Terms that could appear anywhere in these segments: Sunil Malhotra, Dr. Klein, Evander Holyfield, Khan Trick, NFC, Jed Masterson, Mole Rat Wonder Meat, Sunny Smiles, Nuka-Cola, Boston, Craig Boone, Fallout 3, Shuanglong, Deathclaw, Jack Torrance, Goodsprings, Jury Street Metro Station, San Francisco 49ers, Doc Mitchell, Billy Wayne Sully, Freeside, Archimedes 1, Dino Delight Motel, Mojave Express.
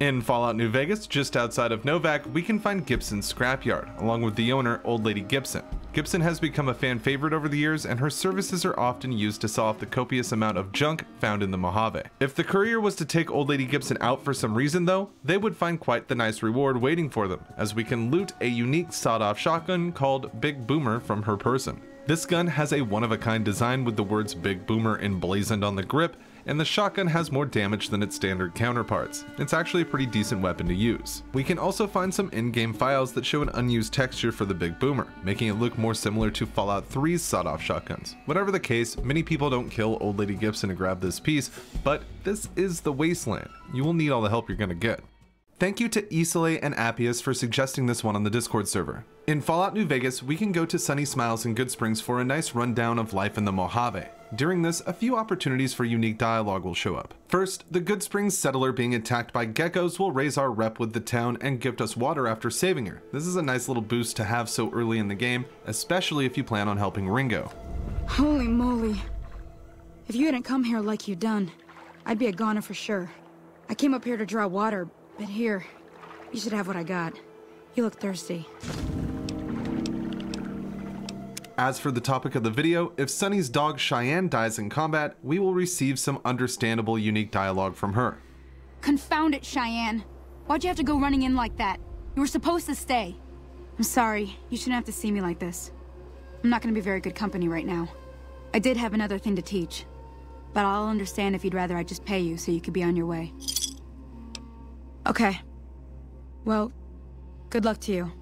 In Fallout New Vegas, just outside of Novac, we can find Gibson's scrapyard, along with the owner, Old Lady Gibson. Gibson has become a fan favorite over the years, and her services are often used to solve the copious amount of junk found in the Mojave. If the courier was to take Old Lady Gibson out for some reason though, they would find quite the nice reward waiting for them, as we can loot a unique sawed-off shotgun called Big Boomer from her person. This gun has a one-of-a-kind design with the words Big Boomer emblazoned on the grip, and the shotgun has more damage than its standard counterparts. It's actually a pretty decent weapon to use. We can also find some in-game files that show an unused texture for the Big Boomer, making it look more similar to Fallout 3's sawed-off shotguns. Whatever the case, many people don't kill Old Lady Gibson to grab this piece, but this is the wasteland. You will need all the help you're gonna get. Thank you to Isolde and Appius for suggesting this one on the Discord server. In Fallout New Vegas, we can go to Sunny Smiles in Goodsprings for a nice rundown of life in the Mojave. During this, a few opportunities for unique dialogue will show up. First, the Goodsprings settler being attacked by geckos will raise our rep with the town and gift us water after saving her. This is a nice little boost to have so early in the game, especially if you plan on helping Ringo. Holy moly. If you hadn't come here like you done, I'd be a goner for sure. I came up here to draw water, but here, you should have what I got. You look thirsty. As for the topic of the video, if Sunny's dog Cheyenne dies in combat, we will receive some understandable, unique dialogue from her. Confound it, Cheyenne. Why'd you have to go running in like that? You were supposed to stay. I'm sorry, you shouldn't have to see me like this. I'm not gonna be very good company right now. I did have another thing to teach, but I'll understand if you'd rather I just pay you so you could be on your way. Okay. Well, good luck to you.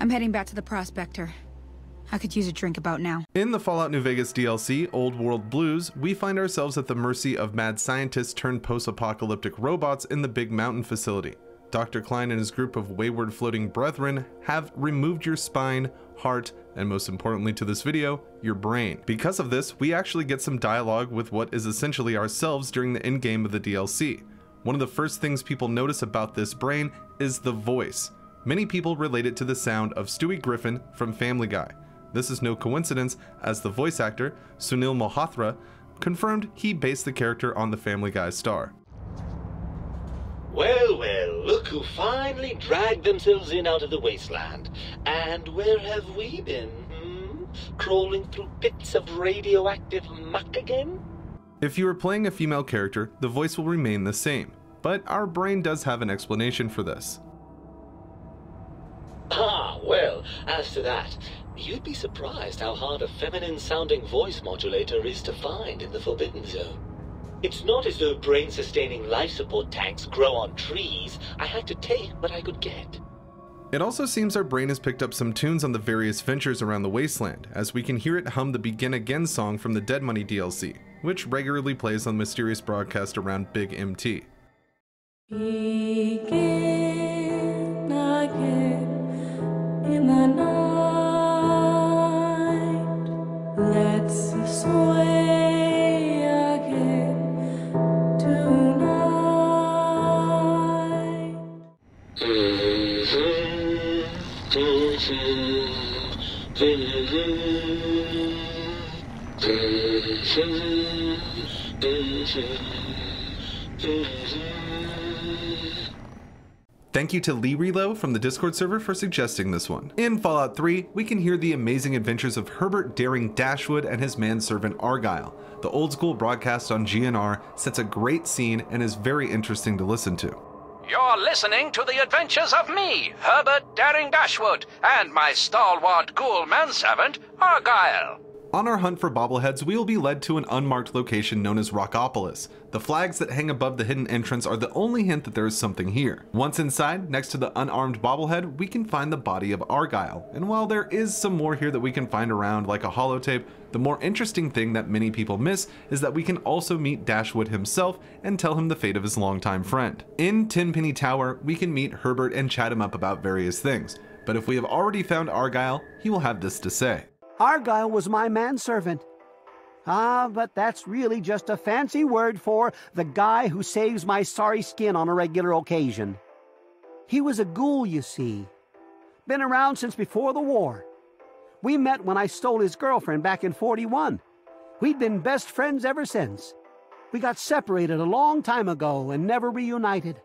I'm heading back to the Prospector. I could use a drink about now. In the Fallout New Vegas DLC, Old World Blues, we find ourselves at the mercy of mad scientists turned post-apocalyptic robots in the Big Mountain facility. Dr. Klein and his group of wayward floating brethren have removed your spine, heart, and most importantly to this video, your brain. Because of this, we actually get some dialogue with what is essentially ourselves during the end game of the DLC. One of the first things people notice about this brain is the voice. Many people relate it to the sound of Stewie Griffin from Family Guy. This is no coincidence, as the voice actor, Sunil Malhotra, confirmed he based the character on the Family Guy star. Well, well, look who finally dragged themselves in out of the wasteland. And where have we been, Crawling through pits of radioactive muck again? If you are playing a female character, the voice will remain the same, but our brain does have an explanation for this. Ah, well, as to that, you'd be surprised how hard a feminine-sounding voice modulator is to find in the Forbidden Zone. It's not as though brain-sustaining life support tanks grow on trees. I had to take what I could get. It also seems our brain has picked up some tunes on the various ventures around the wasteland, as we can hear it hum the Begin Again song from the Dead Money DLC, which regularly plays on the mysterious broadcast around Big MT. Begin again in the night. Let's sway again tonight. Thank you to Lee Relo from the Discord server for suggesting this one. In Fallout 3, we can hear the amazing adventures of Herbert Daring Dashwood and his manservant Argyle. The old school broadcast on GNR sets a great scene and is very interesting to listen to. You're listening to the adventures of me, Herbert Daring Dashwood, and my stalwart ghoul manservant Argyle. On our hunt for bobbleheads, we will be led to an unmarked location known as Rockopolis. The flags that hang above the hidden entrance are the only hint that there is something here. Once inside, next to the unarmed bobblehead, we can find the body of Argyle. And while there is some more here that we can find around, like a holotape, the more interesting thing that many people miss is that we can also meet Dashwood himself and tell him the fate of his longtime friend. In Tenpenny Tower, we can meet Herbert and chat him up about various things. But if we have already found Argyle, he will have this to say. Argyle was my manservant. Ah, but that's really just a fancy word for the guy who saves my sorry skin on a regular occasion. He was a ghoul, you see. Been around since before the war. We met when I stole his girlfriend back in 41. We'd been best friends ever since. We got separated a long time ago and never reunited.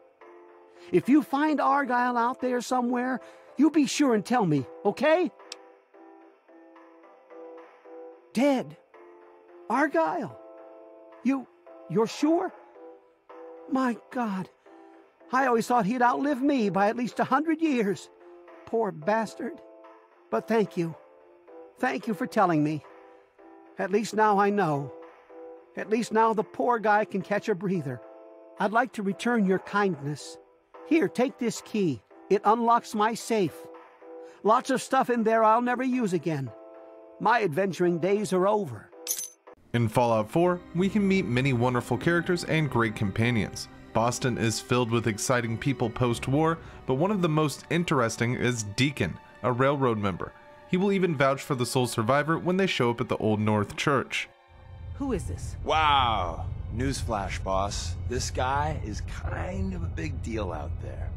If you find Argyle out there somewhere, you be sure and tell me, okay? Dead. Argyle. You're sure? My God. I always thought he'd outlive me by at least 100 years. Poor bastard. But thank you. Thank you for telling me. At least now I know. At least now the poor guy can catch a breather. I'd like to return your kindness. Here, take this key. It unlocks my safe. Lots of stuff in there I'll never use again. My adventuring days are over. In Fallout 4, we can meet many wonderful characters and great companions. Boston is filled with exciting people post-war, but one of the most interesting is Deacon, a railroad member. He will even vouch for the sole survivor when they show up at the Old North Church. Who is this? Wow! Newsflash, boss. This guy is kind of a big deal out there.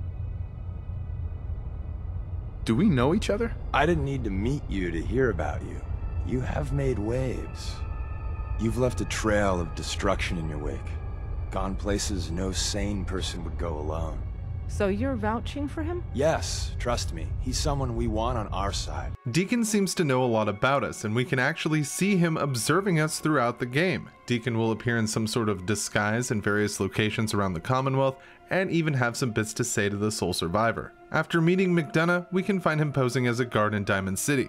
Do we know each other? I didn't need to meet you to hear about you. You have made waves. You've left a trail of destruction in your wake. Gone places no sane person would go alone. So you're vouching for him? Yes, trust me. He's someone we want on our side. Deacon seems to know a lot about us, and we can actually see him observing us throughout the game. Deacon will appear in some sort of disguise in various locations around the Commonwealth, and even have some bits to say to the sole survivor. After meeting McDonough, we can find him posing as a guard in Diamond City.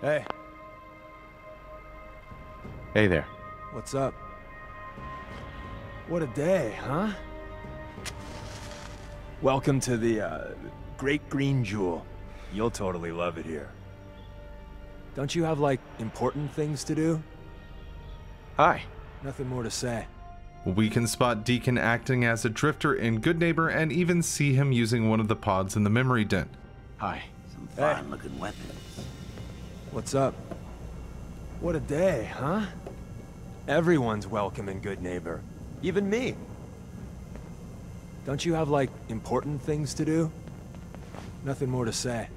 Hey. Hey there. What's up? What a day, huh? Welcome to the Great Green Jewel. You'll totally love it here. Don't you have, like, important things to do? Hi. Nothing more to say. We can spot Deacon acting as a drifter in Good Neighbor and even see him using one of the pods in the memory den. Hi. Some fine-looking weapons. What's up? What a day, huh? Everyone's welcome in Good Neighbor. Even me. Don't you have, like, important things to do? Nothing more to say.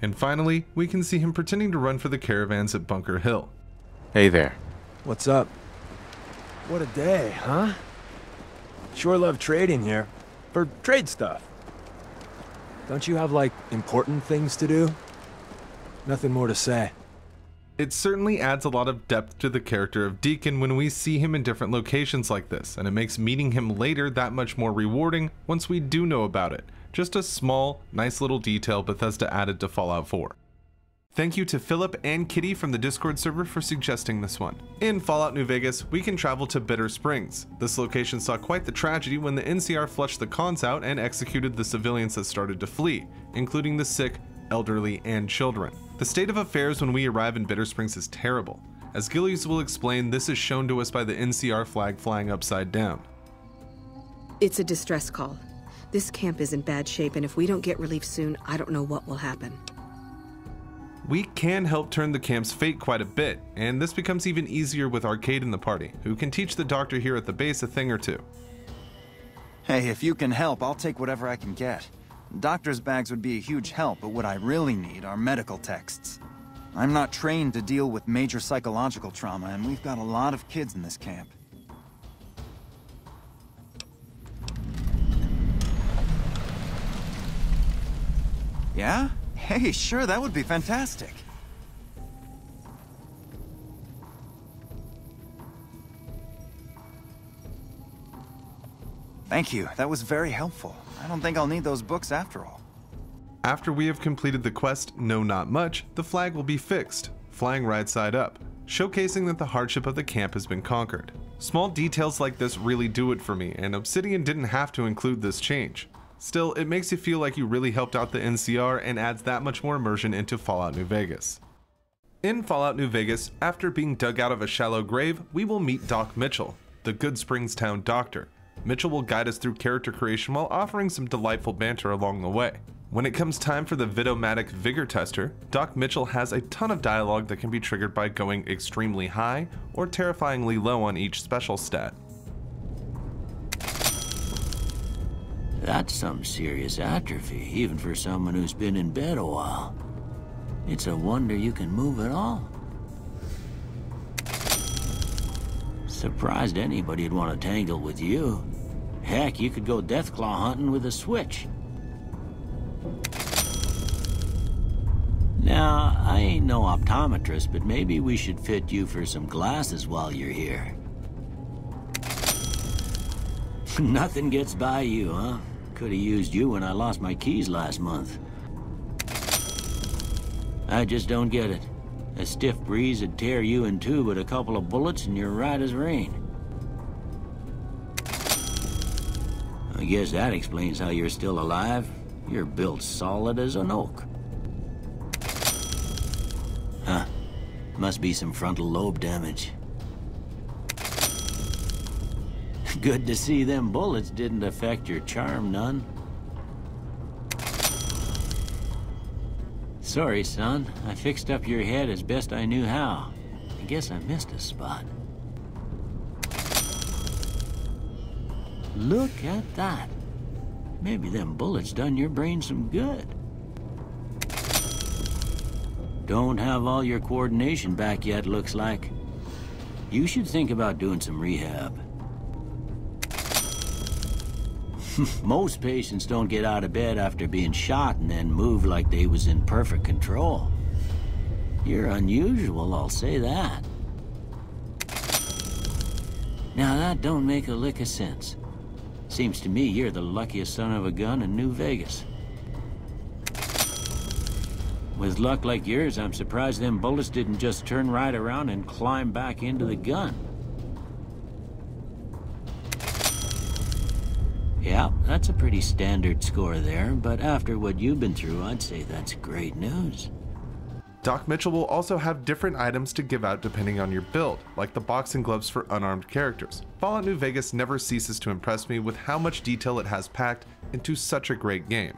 And finally, we can see him pretending to run for the caravans at Bunker Hill. Hey there. What's up? What a day, huh? Sure love trading here. For trade stuff. Don't you have, like, important things to do? Nothing more to say. It certainly adds a lot of depth to the character of Deacon when we see him in different locations like this, and it makes meeting him later that much more rewarding once we do know about it. Just a small, nice little detail Bethesda added to Fallout 4. Thank you to Philip and Kitty from the Discord server for suggesting this one. In Fallout New Vegas, we can travel to Bitter Springs. This location saw quite the tragedy when the NCR flushed the cons out and executed the civilians that started to flee, including the sick, elderly, and children. The state of affairs when we arrive in Bitter Springs is terrible. As Gillies will explain, this is shown to us by the NCR flag flying upside down. It's a distress call. This camp is in bad shape, and if we don't get relief soon, I don't know what will happen. We can help turn the camp's fate quite a bit, and this becomes even easier with Arcade in the party, who can teach the doctor here at the base a thing or two. Hey, if you can help, I'll take whatever I can get. Doctor's bags would be a huge help, but what I really need are medical texts. I'm not trained to deal with major psychological trauma, and we've got a lot of kids in this camp. Yeah? Hey, sure, that would be fantastic. Thank you, that was very helpful. I don't think I'll need those books after all. After we have completed the quest, No Not Much, the flag will be fixed, flying right side up, showcasing that the hardship of the camp has been conquered. Small details like this really do it for me, and Obsidian didn't have to include this change. Still, it makes you feel like you really helped out the NCR and adds that much more immersion into Fallout New Vegas. In Fallout New Vegas, after being dug out of a shallow grave, we will meet Doc Mitchell, the Goodsprings town doctor. Mitchell will guide us through character creation while offering some delightful banter along the way. When it comes time for the Vidomatic Vigor Tester, Doc Mitchell has a ton of dialogue that can be triggered by going extremely high or terrifyingly low on each special stat. That's some serious atrophy, even for someone who's been in bed a while. It's a wonder you can move at all. Surprised anybody'd want to tangle with you. Heck, you could go Deathclaw hunting with a switch. Now, I ain't no optometrist, but maybe we should fit you for some glasses while you're here. Nothing gets by you, huh? Could have used you when I lost my keys last month. I just don't get it. A stiff breeze would tear you in two, but a couple of bullets and you're right as rain. I guess that explains how you're still alive. You're built solid as an oak. Huh. Must be some frontal lobe damage. Good to see them bullets didn't affect your charm none. Sorry, son. I fixed up your head as best I knew how. I guess I missed a spot. Look at that. Maybe them bullets done your brain some good. Don't have all your coordination back yet, looks like. You should think about doing some rehab. Most patients don't get out of bed after being shot and then move like they was in perfect control. You're unusual, I'll say that. Now that don't make a lick of sense. Seems to me you're the luckiest son of a gun in New Vegas. With luck like yours, I'm surprised them bullets didn't just turn right around and climb back into the gun. Yeah, that's a pretty standard score there, but after what you've been through, I'd say that's great news. Doc Mitchell will also have different items to give out depending on your build, like the boxing gloves for unarmed characters. Fallout New Vegas never ceases to impress me with how much detail it has packed into such a great game.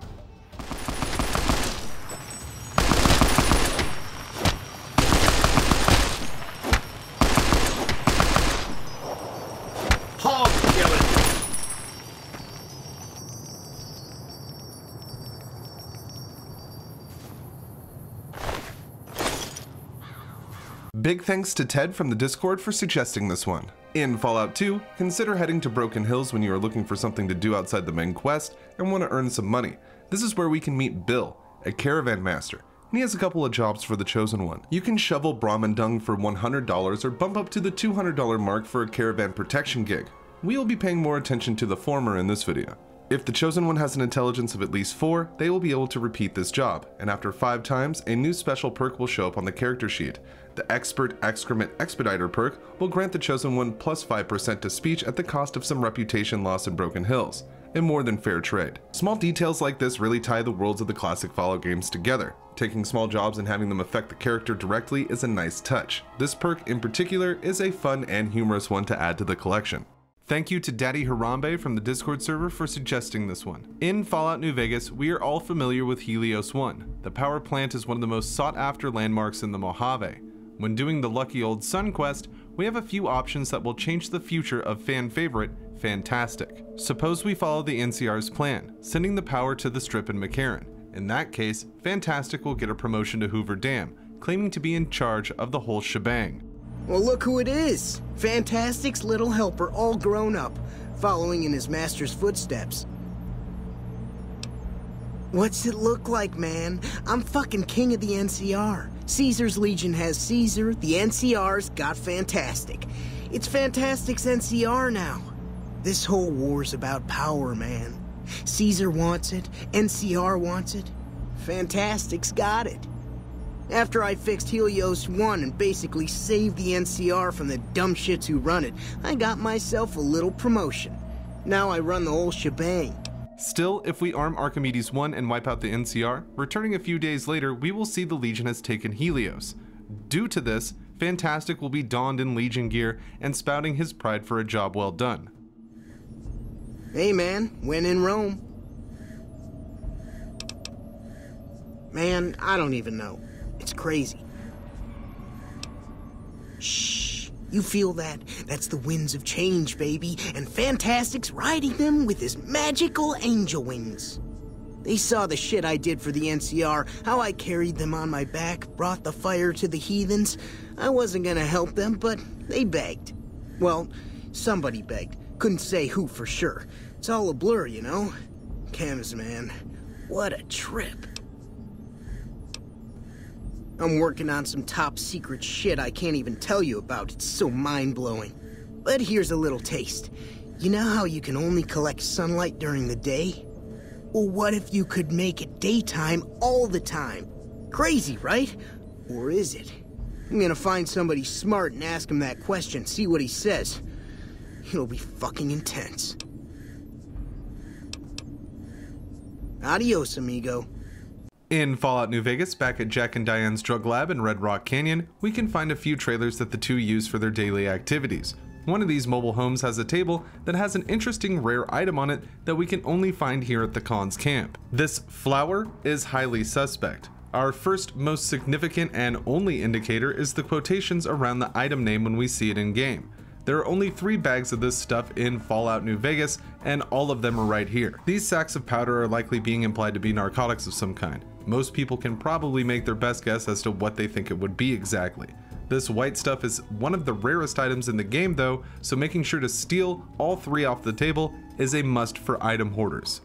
Big thanks to Ted from the Discord for suggesting this one. In Fallout 2, consider heading to Broken Hills when you are looking for something to do outside the main quest and want to earn some money. This is where we can meet Bill, a caravan master, and he has a couple of jobs for the Chosen One. You can shovel Brahmin dung for $100 or bump up to the $200 mark for a caravan protection gig. We will be paying more attention to the former in this video. If the Chosen One has an intelligence of at least 4, they will be able to repeat this job, and after 5 times, a new special perk will show up on the character sheet. The Expert Excrement Expediter perk will grant the Chosen One plus 5% to speech at the cost of some reputation loss in Broken Hills, in more than fair trade. Small details like this really tie the worlds of the classic Fallout games together. Taking small jobs and having them affect the character directly is a nice touch. This perk in particular is a fun and humorous one to add to the collection. Thank you to Daddy Harambe from the Discord server for suggesting this one. In Fallout New Vegas, we are all familiar with Helios One. The power plant is one of the most sought after landmarks in the Mojave. When doing the Lucky Old Sun quest, we have a few options that will change the future of fan favorite Fantastic. Suppose we follow the NCR's plan, sending the power to the Strip in McCarran. In that case, Fantastic will get a promotion to Hoover Dam, claiming to be in charge of the whole shebang. Well, look who it is! Fantastic's little helper, all grown up, following in his master's footsteps. What's it look like, man? I'm fucking king of the NCR. Caesar's Legion has Caesar, the NCR's got Fantastic. It's Fantastic's NCR now. This whole war's about power, man. Caesar wants it, NCR wants it, Fantastic's got it. After I fixed Helios 1 and basically saved the NCR from the dumb shits who run it, I got myself a little promotion. Now I run the whole shebang. Still, if we arm Archimedes 1 and wipe out the NCR, returning a few days later, we will see the Legion has taken Helios. Due to this, Fantastic will be donned in Legion gear and spouting his pride for a job well done. Hey man, when in Rome. Man, I don't even know. It's crazy. Shh, you feel that? That's the winds of change, baby, and Fantastic's riding them with his magical angel wings. They saw the shit I did for the NCR, how I carried them on my back, brought the fire to the heathens. I wasn't gonna help them, but they begged. Well, somebody begged. Couldn't say who for sure. It's all a blur, you know? Chems, man. What a trip. I'm working on some top secret shit I can't even tell you about. It's so mind-blowing. But here's a little taste. You know how you can only collect sunlight during the day? Well, what if you could make it daytime all the time? Crazy, right? Or is it? I'm gonna find somebody smart and ask him that question, see what he says. It'll be fucking intense. Adios, amigo. In Fallout New Vegas, back at Jack and Diane's drug lab in Red Rock Canyon, we can find a few trailers that the two use for their daily activities. One of these mobile homes has a table that has an interesting rare item on it that we can only find here at the Khan's camp. This flower is highly suspect. Our first, most significant, and only indicator is the quotations around the item name when we see it in game. There are only 3 bags of this stuff in Fallout New Vegas, and all of them are right here. These sacks of powder are likely being implied to be narcotics of some kind. Most people can probably make their best guess as to what they think it would be exactly. This white stuff is one of the rarest items in the game though, so making sure to steal all 3 off the table is a must for item hoarders.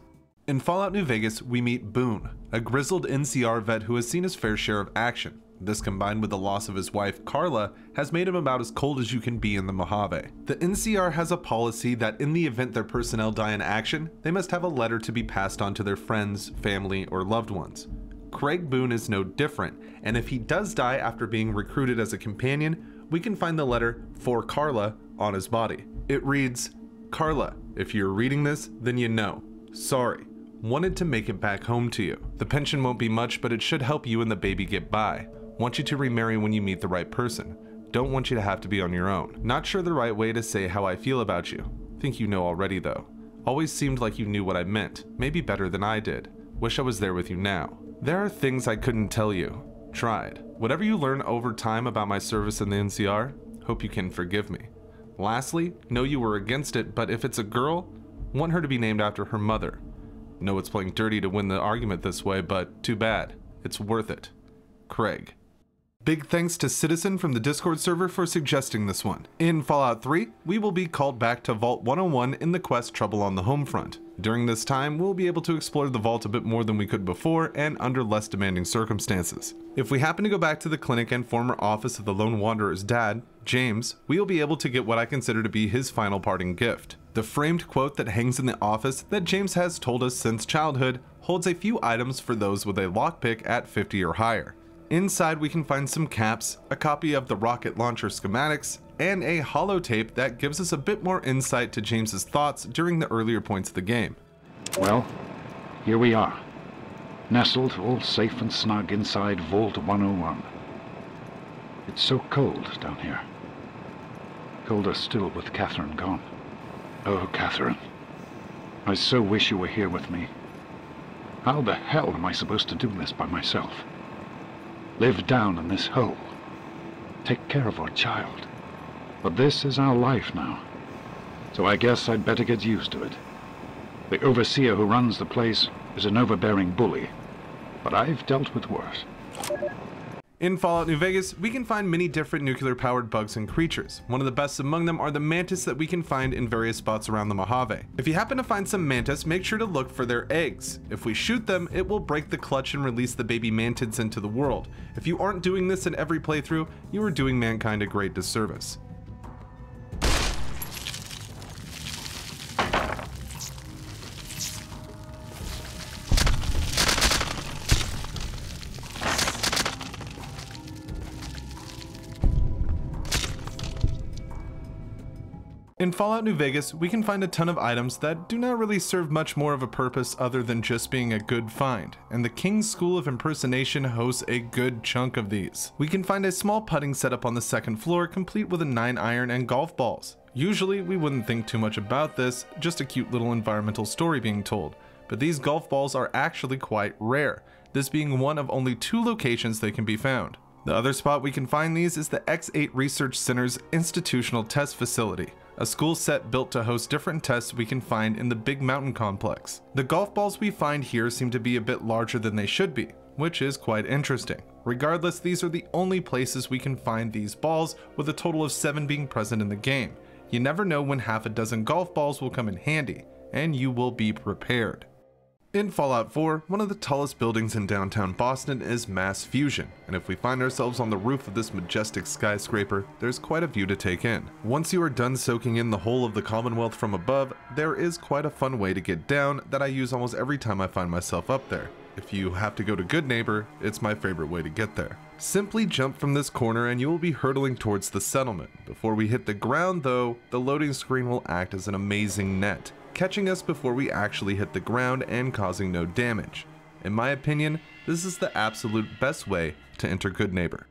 In Fallout New Vegas, we meet Boone, a grizzled NCR vet who has seen his fair share of action. This, combined with the loss of his wife, Carla, has made him about as cold as you can be in the Mojave. The NCR has a policy that in the event their personnel die in action, they must have a letter to be passed on to their friends, family, or loved ones. Craig Boone is no different, and if he does die after being recruited as a companion, we can find the letter for Carla on his body. It reads, "Carla, if you're reading this, then you know. Sorry. Wanted to make it back home to you. The pension won't be much, but it should help you and the baby get by. Want you to remarry when you meet the right person. Don't want you to have to be on your own. Not sure the right way to say how I feel about you. Think you know already though. Always seemed like you knew what I meant. Maybe better than I did. Wish I was there with you now. There are things I couldn't tell you. Tried. Whatever you learn over time about my service in the NCR, hope you can forgive me. Lastly, know you were against it, but if it's a girl, want her to be named after her mother. Know it's playing dirty to win the argument this way, but too bad. It's worth it. Craig." Big thanks to Citizen from the Discord server for suggesting this one. In Fallout 3, we will be called back to Vault 101 in the quest Trouble on the Home Front. During this time, we'll be able to explore the vault a bit more than we could before and under less demanding circumstances. If we happen to go back to the clinic and former office of the Lone Wanderer's dad, James, we'll be able to get what I consider to be his final parting gift. The framed quote that hangs in the office that James has told us since childhood holds a few items for those with a lockpick at 50 or higher. Inside, we can find some caps, a copy of the rocket launcher schematics, and a holotape that gives us a bit more insight to James's thoughts during the earlier points of the game. Well, here we are, nestled all safe and snug inside Vault 101. It's so cold down here. Colder still with Catherine gone. Oh, Catherine, I so wish you were here with me. How the hell am I supposed to do this by myself? Live down in this hole. Take care of our child. But this is our life now. So I guess I'd better get used to it. The overseer who runs the place is an overbearing bully, but I've dealt with worse. In Fallout New Vegas, we can find many different nuclear-powered bugs and creatures. One of the best among them are the mantis that we can find in various spots around the Mojave. If you happen to find some mantis, make sure to look for their eggs. If we shoot them, it will break the clutch and release the baby mantids into the world. If you aren't doing this in every playthrough, you are doing mankind a great disservice. In Fallout New Vegas, we can find a ton of items that do not really serve much more of a purpose other than just being a good find, and the King's School of Impersonation hosts a good chunk of these. We can find a small putting setup on the second floor, complete with a 9-iron and golf balls. Usually, we wouldn't think too much about this, just a cute little environmental story being told, but these golf balls are actually quite rare, this being one of only 2 locations they can be found. The other spot we can find these is the X8 Research Center's Institutional Test Facility, a school set built to host different tests we can find in the Big Mountain complex. The golf balls we find here seem to be a bit larger than they should be, which is quite interesting. Regardless, these are the only places we can find these balls, with a total of 7 being present in the game. You never know when half a dozen golf balls will come in handy. and you will be prepared. In Fallout 4, one of the tallest buildings in downtown Boston is Mass Fusion, and if we find ourselves on the roof of this majestic skyscraper, there's quite a view to take in. Once you are done soaking in the whole of the Commonwealth from above, there is quite a fun way to get down that I use almost every time I find myself up there. If you have to go to Good Neighbor, it's my favorite way to get there. Simply jump from this corner and you will be hurtling towards the settlement. Before we hit the ground though, the loading screen will act as an amazing net, catching us before we actually hit the ground and causing no damage. In my opinion, this is the absolute best way to enter Good Neighbor.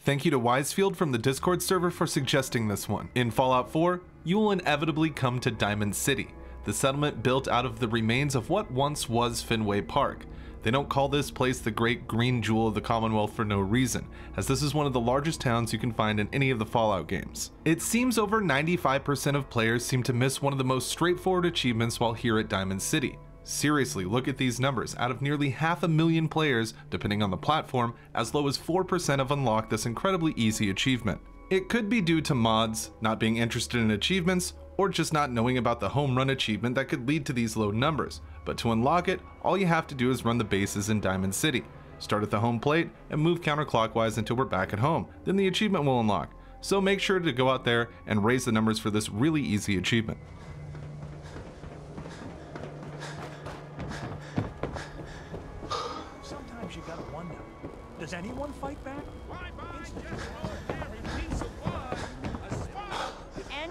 Thank you to Wisefield from the Discord server for suggesting this one. In Fallout 4, you will inevitably come to Diamond City, the settlement built out of the remains of what once was Fenway Park. They don't call this place the Great Green Jewel of the Commonwealth for no reason, as this is one of the largest towns you can find in any of the Fallout games. It seems over 95% of players seem to miss one of the most straightforward achievements while here at Diamond City. Seriously, look at these numbers. Out of nearly 500,000 players, depending on the platform, as low as 4% have unlocked this incredibly easy achievement. It could be due to mods, not being interested in achievements, or just not knowing about the home run achievement that could lead to these low numbers, but to unlock it, all you have to do is run the bases in Diamond City. Start at the home plate and move counterclockwise until we're back at home, then the achievement will unlock. So make sure to go out there and raise the numbers for this really easy achievement. Sometimes you gotta wonder, does anyone fight back?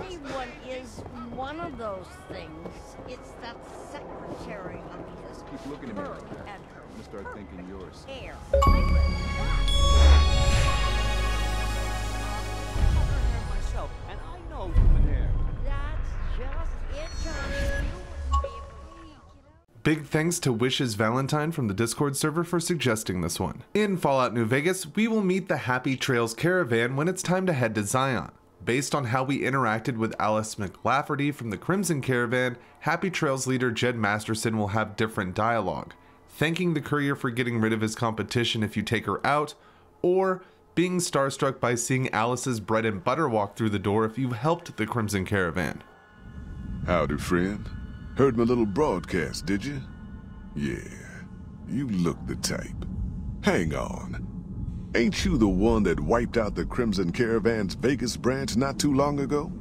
Anyone is one of those things. It's that secretary of his. Keep looking at me like that. I'm gonna start thinking yours. Hair. Myself, and I know human hair. That's just it, Johnny. Big thanks to Wishes Valentine from the Discord server for suggesting this one. In Fallout New Vegas, we will meet the Happy Trails Caravan when it's time to head to Zion. Based on how we interacted with Alice McLafferty from the Crimson Caravan, Happy Trails leader Jed Masterson will have different dialogue, thanking the courier for getting rid of his competition if you take her out, or being starstruck by seeing Alice's bread and butter walk through the door if you helped the Crimson Caravan. Howdy, friend. Heard my little broadcast, did you? Yeah, you look the type. Hang on. Ain't you the one that wiped out the Crimson Caravan's Vegas branch not too long ago?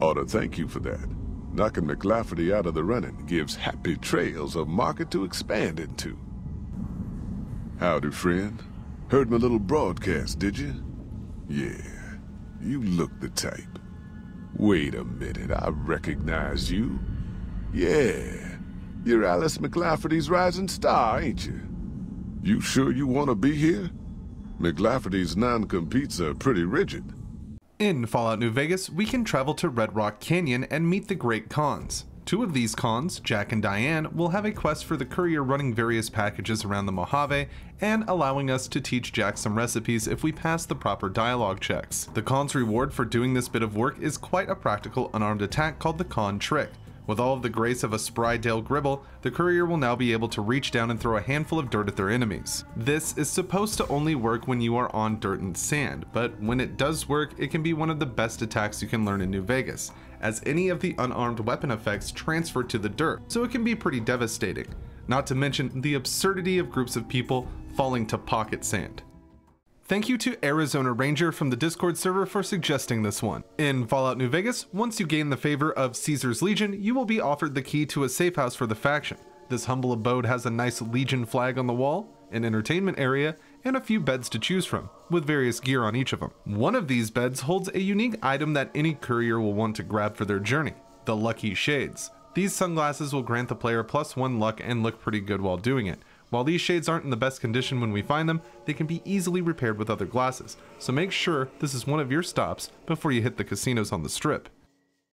Ought to thank you for that. Knocking McLafferty out of the running gives Happy Trails a market to expand into. Howdy, friend. Heard my little broadcast, did you? Yeah, you look the type. Wait a minute, I recognize you. Yeah, you're Alice McLafferty's rising star, ain't you? You sure you want to be here? McLafferty's non-competes are pretty rigid. In Fallout New Vegas, we can travel to Red Rock Canyon and meet the Great Khans. Two of these Khans, Jack and Diane, will have a quest for the courier running various packages around the Mojave and allowing us to teach Jack some recipes if we pass the proper dialogue checks. The Khan's reward for doing this bit of work is quite a practical unarmed attack called the Khan Trick. With all of the grace of a spry Dale Gribble, the courier will now be able to reach down and throw a handful of dirt at their enemies. This is supposed to only work when you are on dirt and sand, but when it does work, it can be one of the best attacks you can learn in New Vegas, as any of the unarmed weapon effects transfer to the dirt, so it can be pretty devastating. Not to mention the absurdity of groups of people falling to pocket sand. Thank you to Arizona Ranger from the Discord server for suggesting this one. In Fallout New Vegas, once you gain the favor of Caesar's Legion, you will be offered the key to a safe house for the faction. This humble abode has a nice Legion flag on the wall, an entertainment area, and a few beds to choose from, with various gear on each of them. One of these beds holds a unique item that any courier will want to grab for their journey, the Lucky Shades. These sunglasses will grant the player +1 luck and look pretty good while doing it. While these shades aren't in the best condition when we find them, they can be easily repaired with other glasses, so make sure this is one of your stops before you hit the casinos on the strip.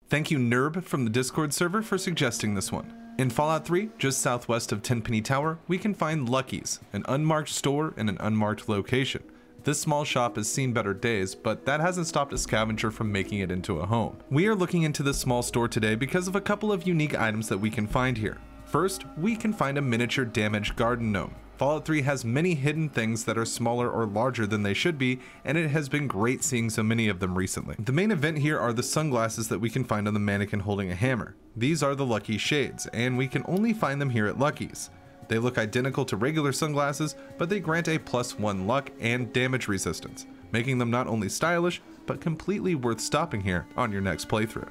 Thank you Nerb from the Discord server for suggesting this one. In Fallout 3, just southwest of Tenpenny Tower, we can find Lucky's, an unmarked store in an unmarked location. This small shop has seen better days, but that hasn't stopped a scavenger from making it into a home. We are looking into this small store today because of a couple of unique items that we can find here. First, we can find a miniature damaged garden gnome. Fallout 3 has many hidden things that are smaller or larger than they should be, and it has been great seeing so many of them recently. The main event here are the sunglasses that we can find on the mannequin holding a hammer. These are the Lucky Shades, and we can only find them here at Lucky's. They look identical to regular sunglasses, but they grant a +1 luck and damage resistance, making them not only stylish, but completely worth stopping here on your next playthrough.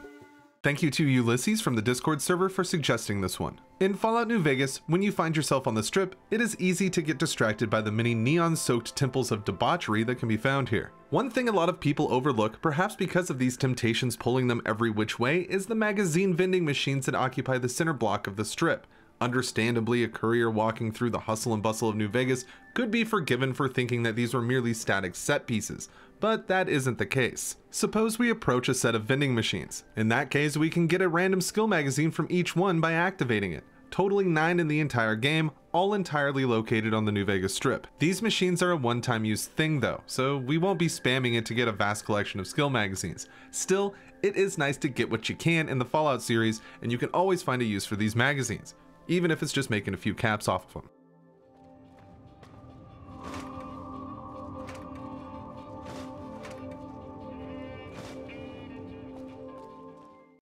Thank you to Ulysses from the Discord server for suggesting this one. In Fallout New Vegas, when you find yourself on the Strip, it is easy to get distracted by the many neon-soaked temples of debauchery that can be found here. One thing a lot of people overlook, perhaps because of these temptations pulling them every which way, is the magazine vending machines that occupy the center block of the Strip. Understandably, a courier walking through the hustle and bustle of New Vegas could be forgiven for thinking that these were merely static set pieces, but that isn't the case. Suppose we approach a set of vending machines. In that case, we can get a random skill magazine from each one by activating it, totaling 9 in the entire game, all entirely located on the New Vegas Strip. These machines are a one-time use thing though, so we won't be spamming it to get a vast collection of skill magazines. Still, it is nice to get what you can in the Fallout series, and you can always find a use for these magazines, even if it's just making a few caps off of them.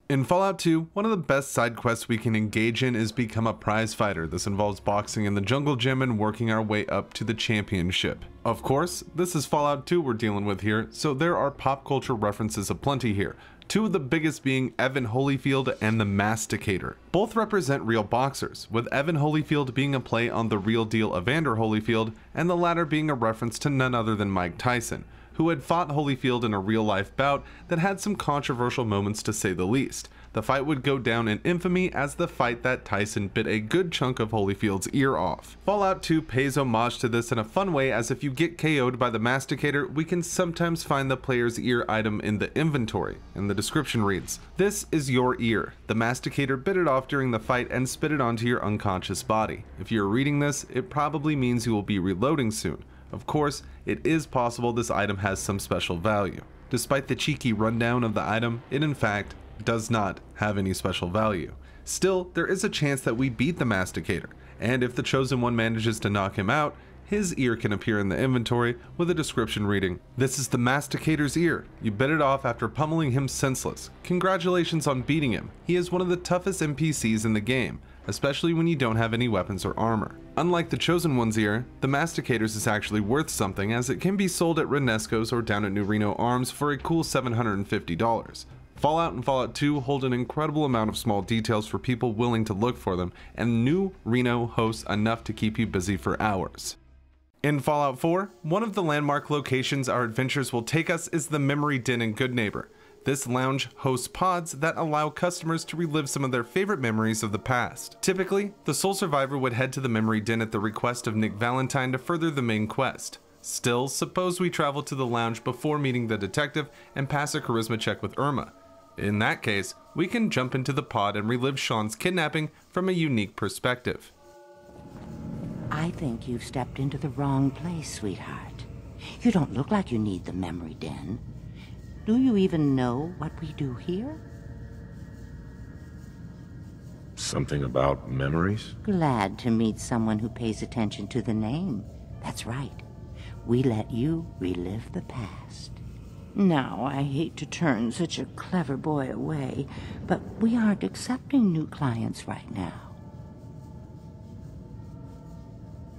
In Fallout 2, one of the best side quests we can engage in is become a prize fighter. This involves boxing in the jungle gym and working our way up to the championship. Of course, this is Fallout 2 we're dealing with here, so there are pop culture references aplenty here. Two of the biggest being Evan Holyfield and the Masticator. Both represent real boxers, with Evan Holyfield being a play on the real deal Evander Holyfield, and the latter being a reference to none other than Mike Tyson, who had fought Holyfield in a real-life bout that had some controversial moments to say the least. The fight would go down in infamy as the fight that Tyson bit a good chunk of Holyfield's ear off. Fallout 2 pays homage to this in a fun way, as if you get KO'd by the Masticator, we can sometimes find the player's ear item in the inventory, and the description reads, "This is your ear. The Masticator bit it off during the fight and spit it onto your unconscious body. If you're reading this, it probably means you will be reloading soon. Of course, it is possible this item has some special value." Despite the cheeky rundown of the item, it in fact does not have any special value. Still, there is a chance that we beat the Masticator, and if the Chosen One manages to knock him out, his ear can appear in the inventory with a description reading, "This is the Masticator's ear. You bit it off after pummeling him senseless. Congratulations on beating him. He is one of the toughest NPCs in the game, especially when you don't have any weapons or armor." Unlike the Chosen One's ear, the Masticator's is actually worth something, as it can be sold at Renesco's or down at New Reno Arms for a cool $750. Fallout and Fallout 2 hold an incredible amount of small details for people willing to look for them, and New Reno hosts enough to keep you busy for hours. In Fallout 4, one of the landmark locations our adventures will take us is the Memory Den in Good Neighbor. This lounge hosts pods that allow customers to relive some of their favorite memories of the past. Typically, the sole survivor would head to the Memory Den at the request of Nick Valentine to further the main quest. Still, suppose we travel to the lounge before meeting the detective and pass a charisma check with Irma. In that case, we can jump into the pod and relive Sean's kidnapping from a unique perspective. "I think you've stepped into the wrong place, sweetheart. You don't look like you need the Memory Den. Do you even know what we do here?" "Something about memories?" "Glad to meet someone who pays attention to the name. That's right. We let you relive the past. Now, I hate to turn such a clever boy away, but we aren't accepting new clients right now."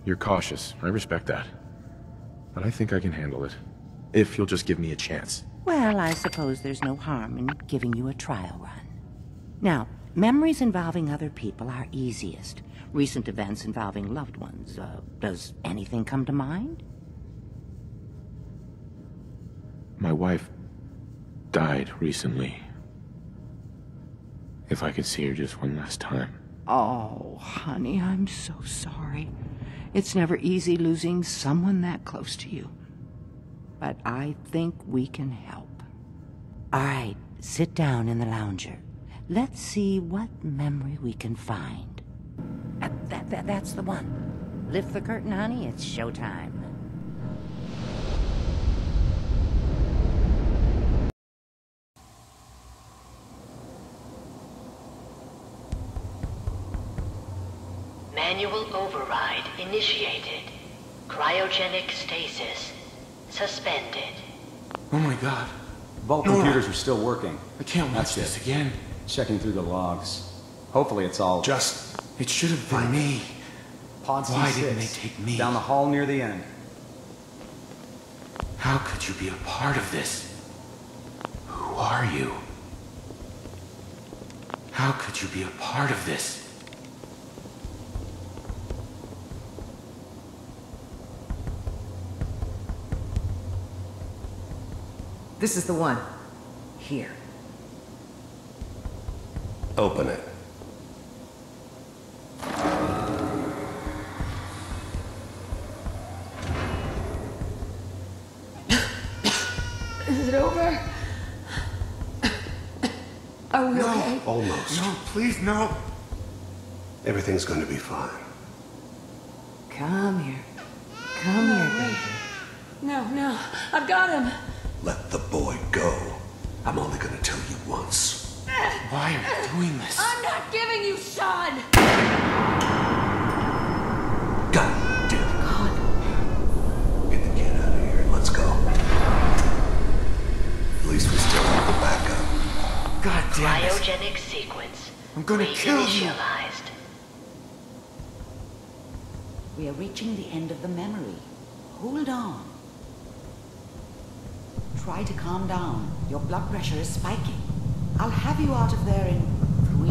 "You're cautious. I respect that. But I think I can handle it. If you'll just give me a chance." "Well, I suppose there's no harm in giving you a trial run. Now, memories involving other people are easiest. Recent events involving loved ones. Does anything come to mind?" "My wife died recently. If I could see her just one last time." "Oh, honey, I'm so sorry. It's never easy losing someone that close to you. But I think we can help. All right, sit down in the lounger. Let's see what memory we can find. That's the one. Lift the curtain, honey. It's showtime." Manual override initiated. Cryogenic stasis suspended. Oh my god. Vault computers are still working. I can't watch this again. Checking through the logs. Hopefully it's all... Just... It should have been me. Pod C6. Why didn't they take me? Down the hall near the end. How could you be a part of this? Who are you? How could you be a part of this? This is the one. Here. Open it. Is it over? Are we okay? Almost. No, please, no. Everything's going to be fine. Come here. Come here, baby. No, no. I've got him. Let the boy go. I'm only gonna tell you once. Why are you doing this? I'm not giving you Sean! God damn it. God. Get the kid out of here and let's go. At least we still have the backup. God damn it. Cryogenic sequence. I'm gonna kill you. We are reaching the end of the memory. Hold on. Try to calm down. Your blood pressure is spiking. I'll have you out of there in 3,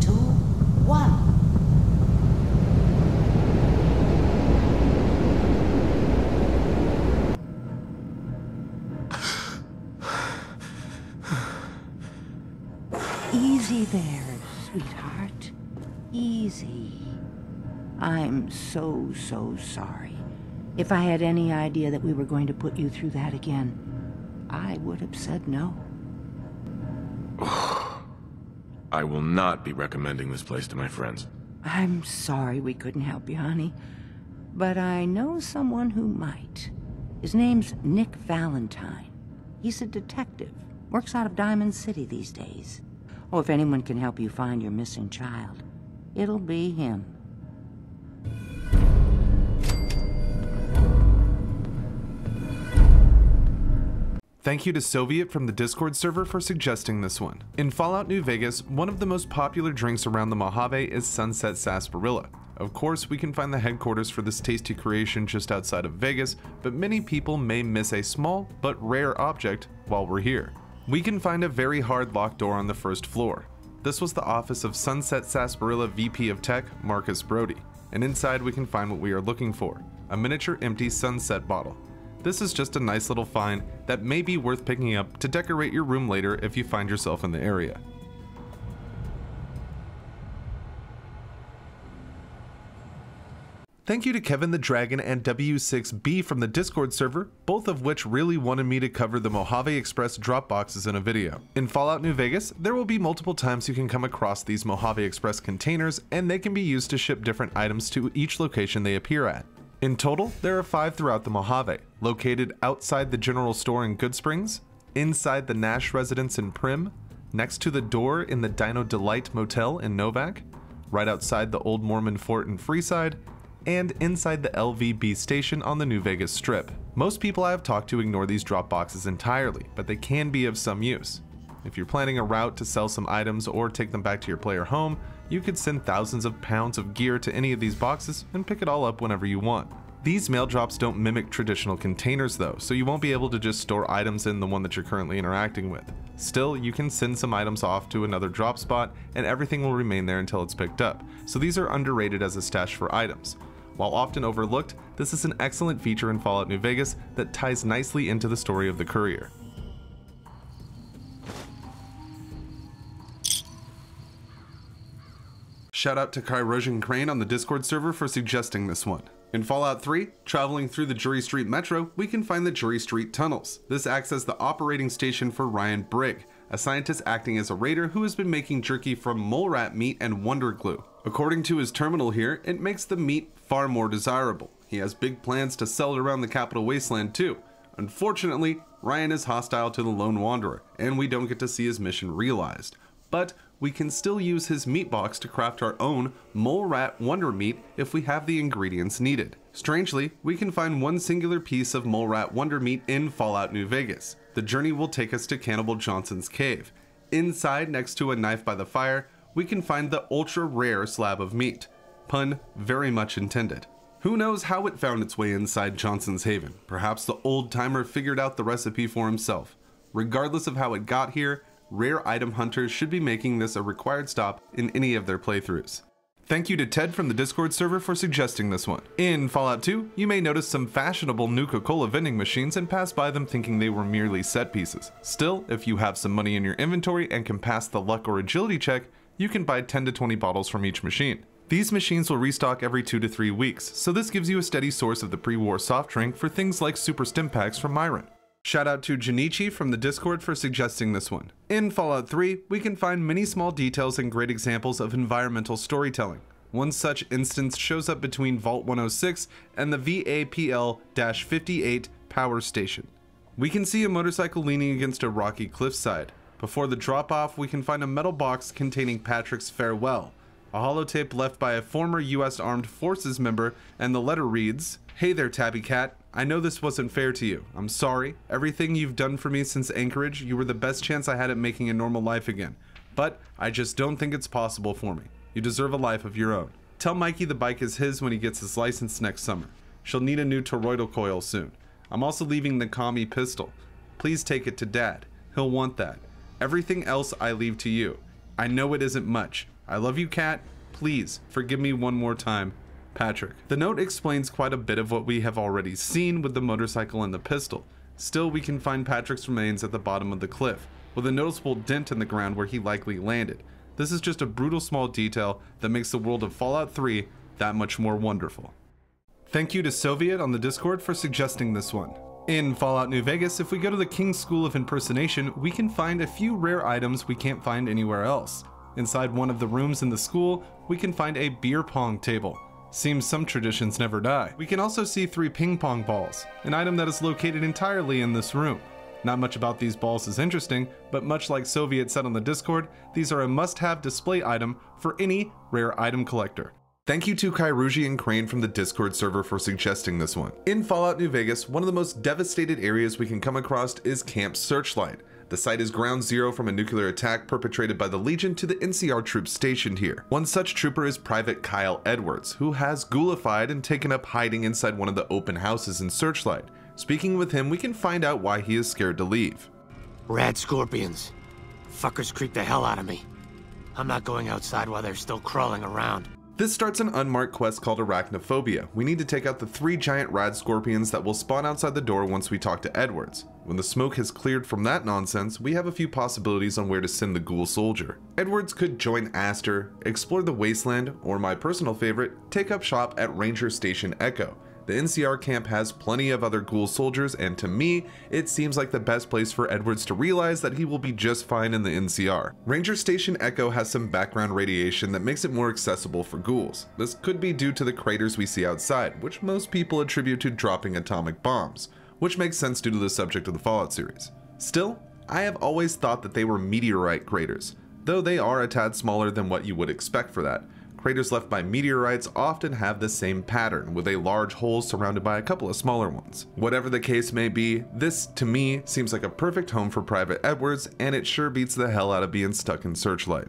2, 1. Easy there, sweetheart. Easy. I'm so sorry. If I had any idea that we were going to put you through that again, I would have said no. I will not be recommending this place to my friends. I'm sorry we couldn't help you, honey. But I know someone who might. His name's Nick Valentine. He's a detective. Works out of Diamond City these days. Oh, if anyone can help you find your missing child, it'll be him. Thank you to Soviet from the Discord server for suggesting this one. In Fallout New Vegas, one of the most popular drinks around the Mojave is Sunset Sarsaparilla. Of course, we can find the headquarters for this tasty creation just outside of Vegas, but many people may miss a small but rare object while we're here. We can find a very hard locked door on the first floor. This was the office of Sunset Sarsaparilla VP of Tech, Marcus Brody, and inside we can find what we are looking for, a miniature empty sunset bottle. This is just a nice little find that may be worth picking up to decorate your room later if you find yourself in the area. Thank you to Kevin the Dragon and W6B from the Discord server, both of which really wanted me to cover the Mojave Express drop boxes in a video. In Fallout New Vegas, there will be multiple times you can come across these Mojave Express containers, and they can be used to ship different items to each location they appear at. In total, there are 5 throughout the Mojave, located outside the general store in Goodsprings, inside the Nash residence in Prim, next to the door in the Dino Delight Motel in Novac, right outside the Old Mormon Fort in Freeside, and inside the LVB station on the New Vegas Strip. Most people I have talked to ignore these drop boxes entirely, but they can be of some use. If you're planning a route to sell some items or take them back to your player home, you could send thousands of pounds of gear to any of these boxes and pick it all up whenever you want. These mail drops don't mimic traditional containers though, so you won't be able to just store items in the one that you're currently interacting with. Still, you can send some items off to another drop spot and everything will remain there until it's picked up, so these are underrated as a stash for items. While often overlooked, this is an excellent feature in Fallout New Vegas that ties nicely into the story of the courier. Shout out to Kyrosian Crane on the Discord server for suggesting this one. In Fallout 3, traveling through the Jury Street Metro, we can find the Jury Street Tunnels. This acts as the operating station for Ryan Brigg, a scientist acting as a raider who has been making jerky from mole rat meat and wonder glue. According to his terminal here, it makes the meat far more desirable. He has big plans to sell it around the Capital Wasteland too. Unfortunately, Ryan is hostile to the Lone Wanderer, and we don't get to see his mission realized. But we can still use his meat box to craft our own mole rat wonder meat if we have the ingredients needed. Strangely, we can find one singular piece of mole rat wonder meat in Fallout New Vegas. The journey will take us to Cannibal Johnson's cave. Inside, next to a knife by the fire, we can find the ultra rare slab of meat. Pun very much intended. Who knows how it found its way inside Johnson's Haven? Perhaps the old timer figured out the recipe for himself. Regardless of how it got here, rare item hunters should be making this a required stop in any of their playthroughs. Thank you to Ted from the Discord server for suggesting this one. In Fallout 2, you may notice some fashionable new Coca-Cola vending machines and pass by them thinking they were merely set pieces. Still, if you have some money in your inventory and can pass the luck or agility check, you can buy 10 to 20 bottles from each machine. These machines will restock every 2 to 3 weeks, so this gives you a steady source of the pre-war soft drink for things like Super Stim Packs from Myron. Shout out to Junichi from the Discord for suggesting this one. In Fallout 3, we can find many small details and great examples of environmental storytelling. One such instance shows up between Vault 106 and the VAPL-58 power station. We can see a motorcycle leaning against a rocky cliffside. Before the drop-off, we can find a metal box containing Patrick's farewell, a holotape left by a former US Armed Forces member, and the letter reads, "Hey there, Tabby Cat. I know this wasn't fair to you. I'm sorry. Everything you've done for me since Anchorage, you were the best chance I had at making a normal life again. But I just don't think it's possible for me. You deserve a life of your own. Tell Mikey the bike is his when he gets his license next summer. She'll need a new toroidal coil soon. I'm also leaving the commie pistol. Please take it to Dad. He'll want that. Everything else I leave to you. I know it isn't much. I love you, Cat. Please forgive me one more time. Patrick." The note explains quite a bit of what we have already seen with the motorcycle and the pistol. Still, we can find Patrick's remains at the bottom of the cliff, with a noticeable dent in the ground where he likely landed. This is just a brutal small detail that makes the world of Fallout 3 that much more wonderful. Thank you to Soviet on the Discord for suggesting this one. In Fallout New Vegas, if we go to the King's School of Impersonation, we can find a few rare items we can't find anywhere else. Inside one of the rooms in the school, we can find a beer pong table. Seems some traditions never die. We can also see 3 ping pong balls, an item that is located entirely in this room. Not much about these balls is interesting, but much like Soviet said on the Discord, these are a must-have display item for any rare item collector. Thank you to Kairuji and Crane from the Discord server for suggesting this one. In Fallout New Vegas, one of the most devastated areas we can come across is Camp Searchlight. The site is ground zero from a nuclear attack perpetrated by the Legion to the NCR troops stationed here. One such trooper is Private Kyle Edwards, who has ghoulified and taken up hiding inside one of the open houses in Searchlight. Speaking with him, we can find out why he is scared to leave. "Rad scorpions. Fuckers creep the hell out of me. I'm not going outside while they're still crawling around." This starts an unmarked quest called Arachnophobia. We need to take out the 3 giant rad scorpions that will spawn outside the door once we talk to Edwards. When the smoke has cleared from that nonsense, we have a few possibilities on where to send the ghoul soldier. Edwards could join Aster, explore the wasteland, or my personal favorite, take up shop at Ranger Station Echo. The NCR camp has plenty of other ghoul soldiers, and to me, it seems like the best place for Edwards to realize that he will be just fine in the NCR. Ranger Station Echo has some background radiation that makes it more accessible for ghouls. This could be due to the craters we see outside, which most people attribute to dropping atomic bombs, which makes sense due to the subject of the Fallout series. Still, I have always thought that they were meteorite craters, though they are a tad smaller than what you would expect for that. Craters left by meteorites often have the same pattern, with a large hole surrounded by a couple of smaller ones. Whatever the case may be, this, to me, seems like a perfect home for Private Edwards, and it sure beats the hell out of being stuck in Searchlight.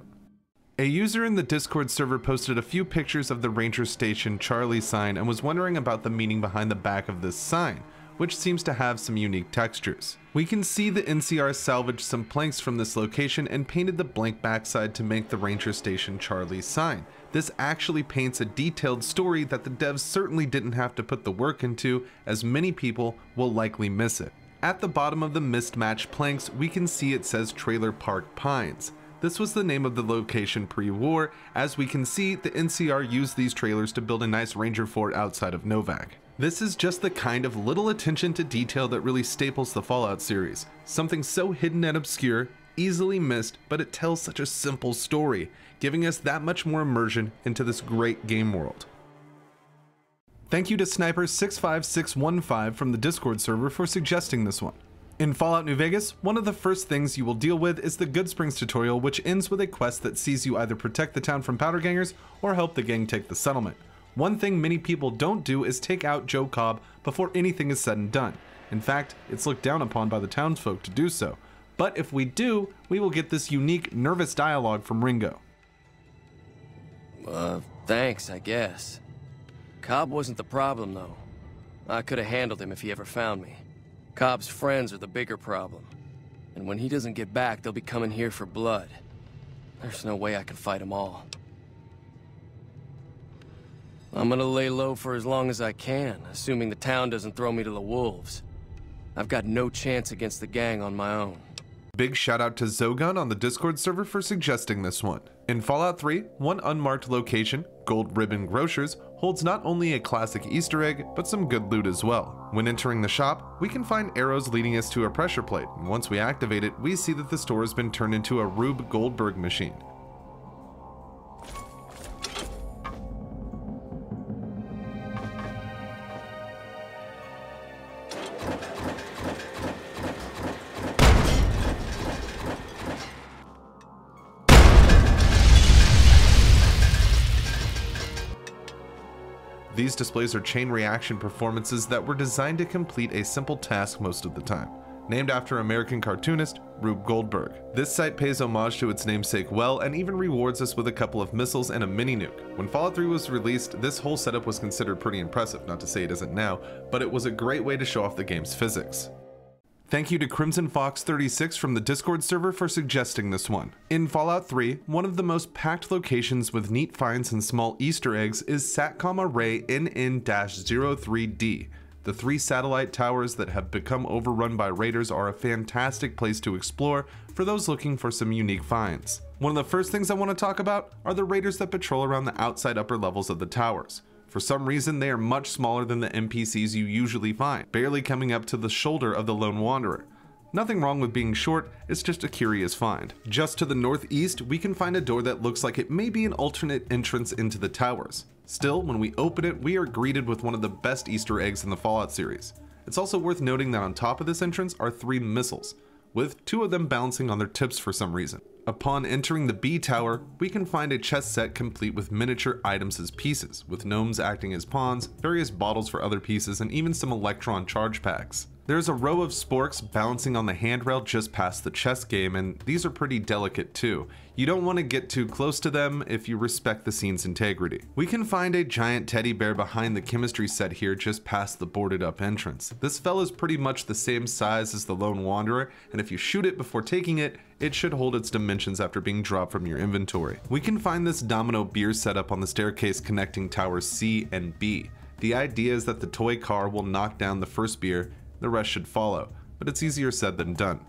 A user in the Discord server posted a few pictures of the Ranger Station Charlie sign and was wondering about the meaning behind the back of this sign, which seems to have some unique textures. We can see the NCR salvaged some planks from this location and painted the blank backside to make the Ranger Station Charlie sign. This actually paints a detailed story that the devs certainly didn't have to put the work into, as many people will likely miss it. At the bottom of the mismatched planks, we can see it says Trailer Park Pines. This was the name of the location pre-war. As we can see, the NCR used these trailers to build a nice ranger fort outside of Novac. This is just the kind of little attention to detail that really staples the Fallout series. Something so hidden and obscure, easily missed, but it tells such a simple story, giving us that much more immersion into this great game world. Thank you to Sniper65615 from the Discord server for suggesting this one. In Fallout New Vegas, one of the first things you will deal with is the Goodsprings tutorial, which ends with a quest that sees you either protect the town from powder gangers or help the gang take the settlement. One thing many people don't do is take out Joe Cobb before anything is said and done. In fact, it's looked down upon by the townsfolk to do so. But if we do, we will get this unique, nervous dialogue from Ringo. Thanks, I guess. Cobb wasn't the problem, though. I could have handled him if he ever found me. Cobb's friends are the bigger problem. And when he doesn't get back, they'll be coming here for blood. There's no way I can fight them all. I'm gonna lay low for as long as I can, assuming the town doesn't throw me to the wolves. I've got no chance against the gang on my own. Big shout out to Zogun on the Discord server for suggesting this one. In Fallout 3, one unmarked location, Gold Ribbon Grocers, holds not only a classic Easter egg, but some good loot as well. When entering the shop, we can find arrows leading us to a pressure plate, and once we activate it, we see that the store has been turned into a Rube Goldberg machine. These displays are chain reaction performances that were designed to complete a simple task most of the time. Named after American cartoonist Rube Goldberg, this site pays homage to its namesake well and even rewards us with a couple of missiles and a mini nuke. When Fallout 3 was released, this whole setup was considered pretty impressive, not to say it isn't now, but it was a great way to show off the game's physics. Thank you to Crimson Fox 36 from the Discord server for suggesting this one. In Fallout 3, one of the most packed locations with neat finds and small Easter eggs is SATCOM Array NN-03D. The three satellite towers that have become overrun by raiders are a fantastic place to explore for those looking for some unique finds. One of the first things I want to talk about are the raiders that patrol around the outside upper levels of the towers. For some reason, they are much smaller than the NPCs you usually find, barely coming up to the shoulder of the Lone Wanderer. Nothing wrong with being short, it's just a curious find. Just to the northeast, we can find a door that looks like it may be an alternate entrance into the towers. Still, when we open it, we are greeted with one of the best Easter eggs in the Fallout series. It's also worth noting that on top of this entrance are three missiles, with two of them bouncing on their tips for some reason. Upon entering the B Tower, we can find a chess set complete with miniature items as pieces, with gnomes acting as pawns, various bottles for other pieces, and even some electron charge packs. There's a row of sporks balancing on the handrail just past the chess game, and these are pretty delicate too. You don't want to get too close to them if you respect the scene's integrity. We can find a giant teddy bear behind the chemistry set here just past the boarded up entrance. This fella's pretty much the same size as the Lone Wanderer, and if you shoot it before taking it, it should hold its dimensions after being dropped from your inventory. We can find this domino beer setup on the staircase connecting towers C and B. The idea is that the toy car will knock down the first beer. The rest should follow, but it's easier said than done.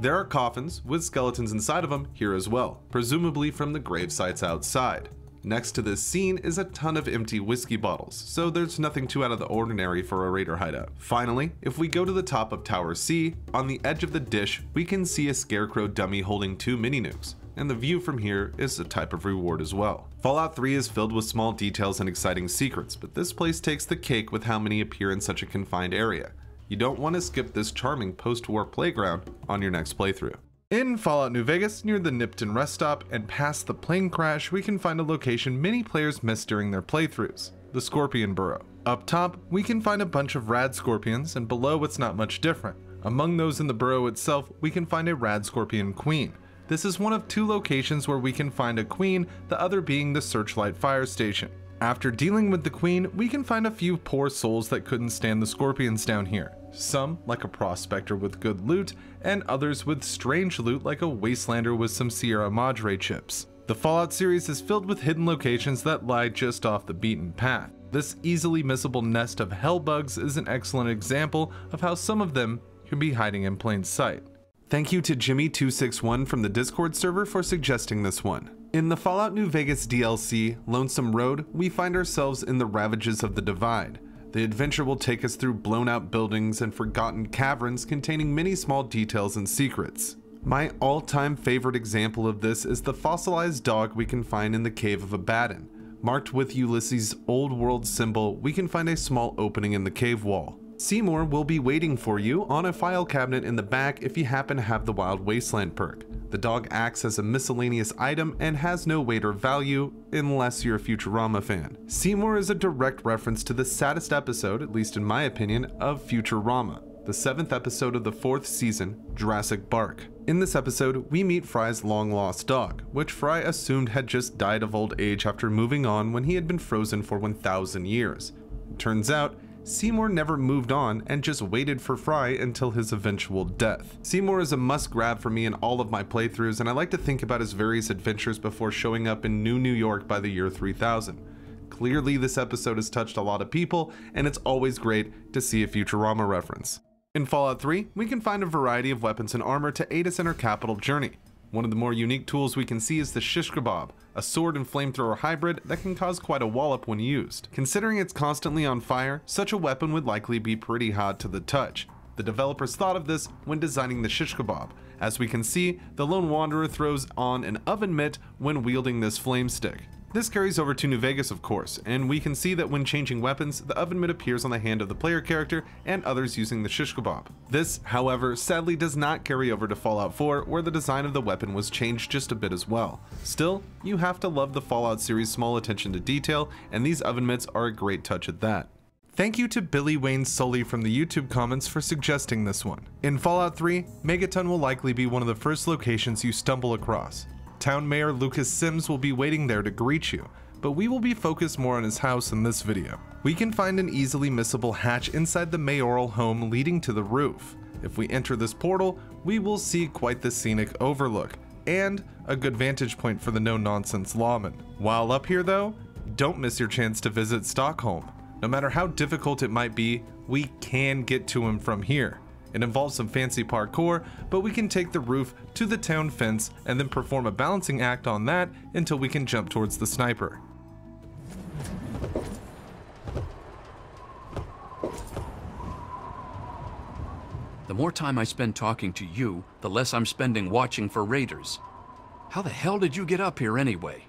There are coffins, with skeletons inside of them, here as well, presumably from the grave sites outside. Next to this scene is a ton of empty whiskey bottles, so there's nothing too out of the ordinary for a raider hideout. Finally, if we go to the top of Tower C, on the edge of the dish, we can see a scarecrow dummy holding two mini nukes, and the view from here is a type of reward as well. Fallout 3 is filled with small details and exciting secrets, but this place takes the cake with how many appear in such a confined area. You don't want to skip this charming post-war playground on your next playthrough. In Fallout New Vegas, near the Nipton rest stop and past the plane crash, we can find a location many players miss during their playthroughs, the Scorpion Burrow. Up top, we can find a bunch of rad scorpions, and below it's not much different. Among those in the burrow itself, we can find a rad scorpion queen. This is one of two locations where we can find a queen, the other being the Searchlight Fire Station. After dealing with the queen, we can find a few poor souls that couldn't stand the scorpions down here. Some like a prospector with good loot, and others with strange loot like a wastelander with some Sierra Madre chips. The Fallout series is filled with hidden locations that lie just off the beaten path. This easily missable nest of hellbugs is an excellent example of how some of them can be hiding in plain sight. Thank you to Jimmy261 from the Discord server for suggesting this one. In the Fallout New Vegas DLC, Lonesome Road, we find ourselves in the ravages of the Divide. The adventure will take us through blown out buildings and forgotten caverns containing many small details and secrets. My all-time favorite example of this is the fossilized dog we can find in the cave of Abaddon. Marked with Ulysses' Old World symbol, we can find a small opening in the cave wall. Seymour will be waiting for you on a file cabinet in the back if you happen to have the Wild Wasteland perk. The dog acts as a miscellaneous item and has no weight or value, unless you're a Futurama fan. Seymour is a direct reference to the saddest episode, at least in my opinion, of Futurama, the 7th episode of the 4th season, Jurassic Bark. In this episode, we meet Fry's long-lost dog, which Fry assumed had just died of old age after moving on when he had been frozen for 1,000 years. It turns out, Seymour never moved on and just waited for Fry until his eventual death. Seymour is a must-grab for me in all of my playthroughs, and I like to think about his various adventures before showing up in New York by the year 3000. Clearly, this episode has touched a lot of people, and it's always great to see a Futurama reference. In Fallout 3, we can find a variety of weapons and armor to aid us in our capital journey. One of the more unique tools we can see is the shish kebab, a sword and flamethrower hybrid that can cause quite a wallop when used. Considering it's constantly on fire, such a weapon would likely be pretty hot to the touch. The developers thought of this when designing the shish kebab. As we can see, the lone wanderer throws on an oven mitt when wielding this flame stick. This carries over to New Vegas, of course, and we can see that when changing weapons, the oven mitt appears on the hand of the player character and others using the shish kebab. This, however, sadly does not carry over to Fallout 4, where the design of the weapon was changed just a bit as well. Still, you have to love the Fallout series' small attention to detail, and these oven mitts are a great touch at that. Thank you to Billy Wayne Sully from the YouTube comments for suggesting this one. In Fallout 3, Megaton will likely be one of the first locations you stumble across. Town Mayor Lucas Sims will be waiting there to greet you, but we will be focused more on his house in this video. We can find an easily missable hatch inside the mayoral home leading to the roof. If we enter this portal, we will see quite the scenic overlook, and a good vantage point for the no-nonsense lawman. While up here though, don't miss your chance to visit Stockholm. No matter how difficult it might be, we can get to him from here. It involves some fancy parkour, but we can take the roof to the town fence and then perform a balancing act on that until we can jump towards the sniper. The more time I spend talking to you, the less I'm spending watching for raiders. How the hell did you get up here anyway?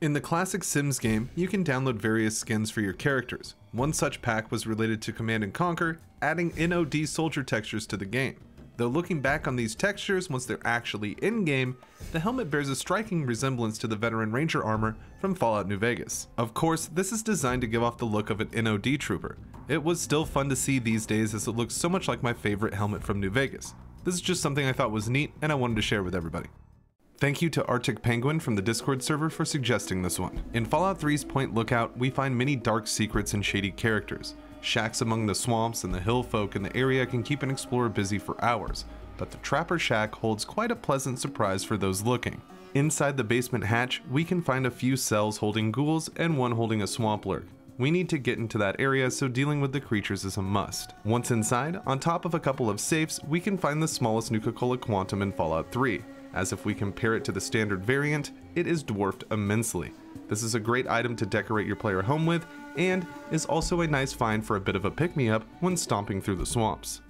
In the classic Sims game, you can download various skins for your characters. One such pack was related to Command & Conquer, adding NOD soldier textures to the game. Though looking back on these textures once they're actually in-game, the helmet bears a striking resemblance to the veteran ranger armor from Fallout New Vegas. Of course, this is designed to give off the look of an NOD trooper. It was still fun to see these days as it looks so much like my favorite helmet from New Vegas. This is just something I thought was neat and I wanted to share with everybody. Thank you to Arctic Penguin from the Discord server for suggesting this one. In Fallout 3's Point Lookout, we find many dark secrets and shady characters. Shacks among the swamps and the hill folk in the area can keep an explorer busy for hours, but the Trapper Shack holds quite a pleasant surprise for those looking. Inside the basement hatch, we can find a few cells holding ghouls and one holding a swamp lurk. We need to get into that area, so dealing with the creatures is a must. Once inside, on top of a couple of safes, we can find the smallest Nuka-Cola Quantum in Fallout 3. As if we compare it to the standard variant, it is dwarfed immensely. This is a great item to decorate your player home with, and is also a nice find for a bit of a pick-me-up when stomping through the swamps.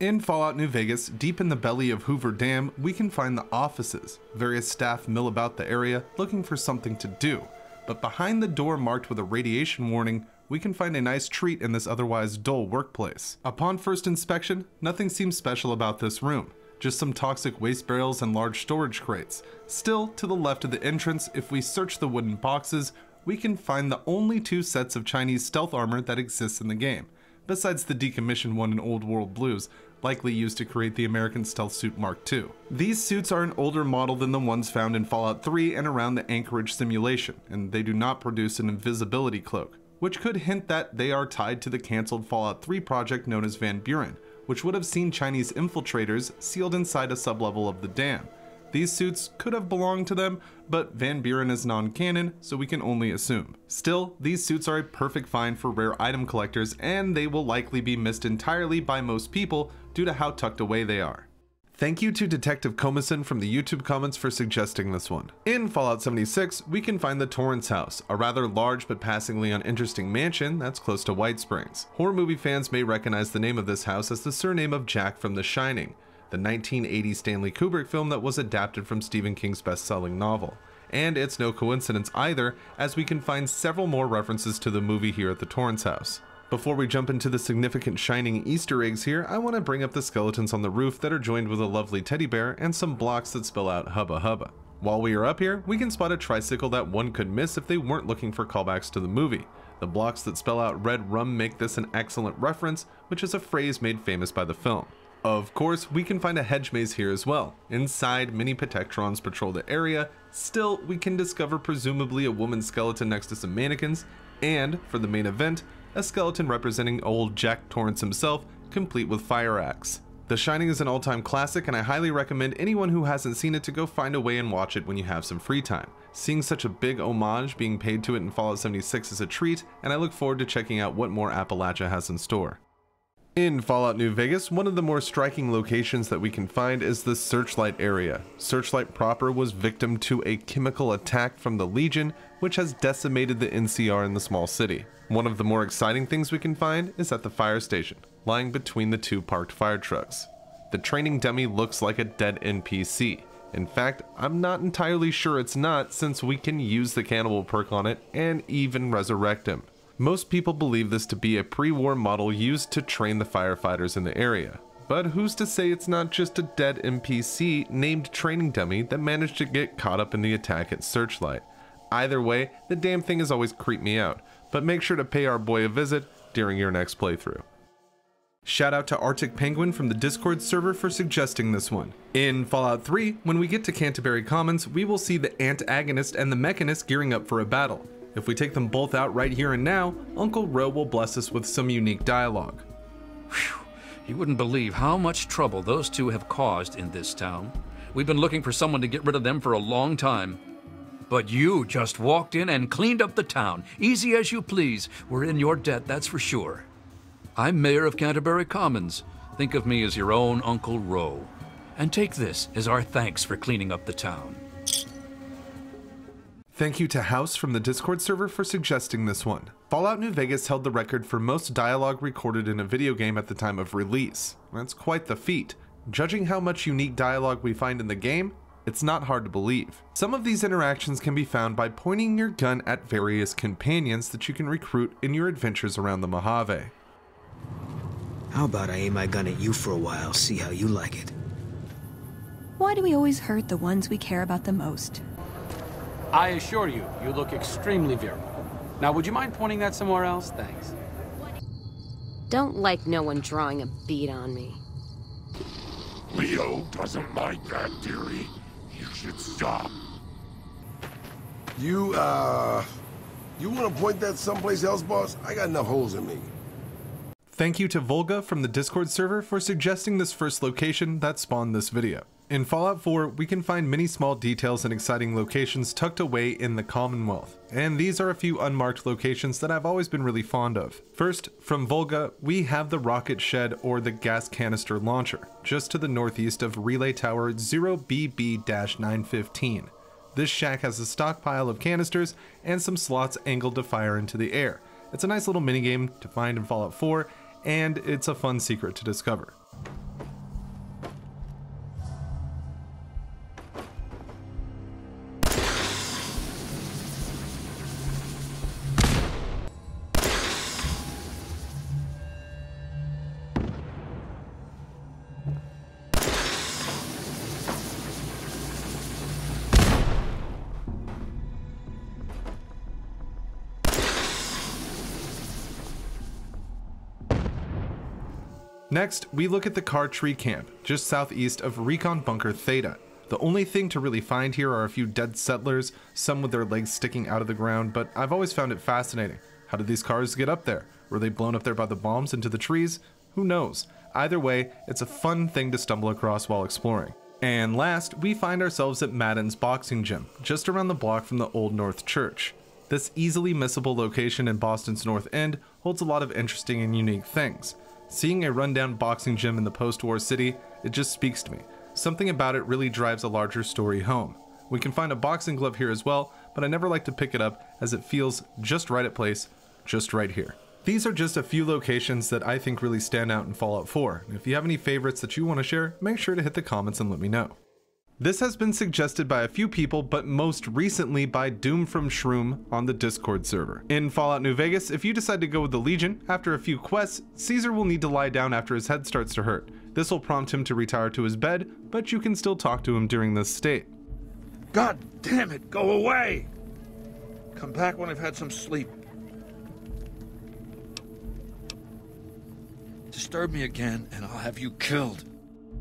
In Fallout New Vegas, deep in the belly of Hoover Dam, we can find the offices. Various staff mill about the area, looking for something to do. But behind the door marked with a radiation warning, we can find a nice treat in this otherwise dull workplace. Upon first inspection, nothing seems special about this room, just some toxic waste barrels and large storage crates. Still, to the left of the entrance, if we search the wooden boxes, we can find the only two sets of Chinese stealth armor that exists in the game, besides the decommissioned one in Old World Blues, likely used to create the American Stealth Suit Mark II. These suits are an older model than the ones found in Fallout 3 and around the Anchorage simulation, and they do not produce an invisibility cloak, which could hint that they are tied to the cancelled Fallout 3 project known as Van Buren, which would have seen Chinese infiltrators sealed inside a sublevel of the dam. These suits could have belonged to them, but Van Buren is non-canon, so we can only assume. Still, these suits are a perfect find for rare item collectors, and they will likely be missed entirely by most people due to how tucked away they are. Thank you to Detective Comison from the YouTube comments for suggesting this one. In Fallout 76, we can find the Torrance House, a rather large but passingly uninteresting mansion that's close to White Springs. Horror movie fans may recognize the name of this house as the surname of Jack from The Shining. the 1980 Stanley Kubrick film that was adapted from Stephen King's best-selling novel. And it's no coincidence either, as we can find several more references to the movie here at the Torrance house. Before we jump into the significant shining Easter eggs here, I want to bring up the skeletons on the roof that are joined with a lovely teddy bear and some blocks that spell out Hubba Hubba. While we are up here, we can spot a tricycle that one could miss if they weren't looking for callbacks to the movie. The blocks that spell out Red Rum make this an excellent reference, which is a phrase made famous by the film. Of course, we can find a hedge maze here as well. Inside, many Patectrons patrol the area. Still, we can discover presumably a woman's skeleton next to some mannequins, and, for the main event, a skeleton representing old Jack Torrance himself, complete with fire axe. The Shining is an all-time classic, and I highly recommend anyone who hasn't seen it to go find a way and watch it when you have some free time. Seeing such a big homage being paid to it in Fallout 76 is a treat, and I look forward to checking out what more Appalachia has in store. In Fallout New Vegas, one of the more striking locations that we can find is the Searchlight area. Searchlight proper was victim to a chemical attack from the Legion, which has decimated the NCR in the small city. One of the more exciting things we can find is at the fire station, lying between the two parked fire trucks. The training dummy looks like a dead NPC. In fact, I'm not entirely sure it's not, since we can use the cannibal perk on it and even resurrect him. Most people believe this to be a pre-war model used to train the firefighters in the area. But who's to say it's not just a dead NPC named Training Dummy that managed to get caught up in the attack at Searchlight? Either way, the damn thing has always creeped me out, but make sure to pay our boy a visit during your next playthrough. Shout out to Arctic Penguin from the Discord server for suggesting this one. In Fallout 3, when we get to Canterbury Commons, we will see the antagonist and the mechanist gearing up for a battle. If we take them both out right here and now, Uncle Ro will bless us with some unique dialogue. Whew, you wouldn't believe how much trouble those two have caused in this town. We've been looking for someone to get rid of them for a long time. But you just walked in and cleaned up the town, easy as you please. We're in your debt, that's for sure. I'm mayor of Canterbury Commons. Think of me as your own Uncle Ro. And take this as our thanks for cleaning up the town. Thank you to House from the Discord server for suggesting this one. Fallout New Vegas held the record for most dialogue recorded in a video game at the time of release. That's quite the feat. Judging how much unique dialogue we find in the game, it's not hard to believe. Some of these interactions can be found by pointing your gun at various companions that you can recruit in your adventures around the Mojave. How about I aim my gun at you for a while, see how you like it? Why do we always hurt the ones we care about the most? I assure you, you look extremely virile. Now, would you mind pointing that somewhere else? Thanks. Don't like no one drawing a bead on me. Leo doesn't like that theory. You should stop. You want to point that someplace else, boss? I got enough holes in me. Thank you to Volga from the Discord server for suggesting this first location that spawned this video. In Fallout 4, we can find many small details and exciting locations tucked away in the Commonwealth, and these are a few unmarked locations that I've always been really fond of. First, from Volga, we have the rocket shed or the gas canister launcher, just to the northeast of Relay Tower 0BB-915. This shack has a stockpile of canisters and some slots angled to fire into the air. It's a nice little minigame to find in Fallout 4, and it's a fun secret to discover. Next, we look at the Car Tree Camp, just southeast of Recon Bunker Theta. The only thing to really find here are a few dead settlers, some with their legs sticking out of the ground, but I've always found it fascinating. How did these cars get up there? Were they blown up there by the bombs into the trees? Who knows? Either way, it's a fun thing to stumble across while exploring. And last, we find ourselves at Madden's Boxing Gym, just around the block from the Old North Church. This easily missable location in Boston's North End holds a lot of interesting and unique things. Seeing a rundown boxing gym in the post-war city, it just speaks to me. Something about it really drives a larger story home. We can find a boxing glove here as well, but I never like to pick it up as it feels just right at place, just right here. These are just a few locations that I think really stand out in Fallout 4, and if you have any favorites that you want to share, make sure to hit the comments and let me know. This has been suggested by a few people, but most recently by Doom from Shroom on the Discord server. In Fallout New Vegas, if you decide to go with the Legion, after a few quests, Caesar will need to lie down after his head starts to hurt. This will prompt him to retire to his bed, but you can still talk to him during this state. God damn it, go away! Come back when I've had some sleep. Disturb me again, and I'll have you killed.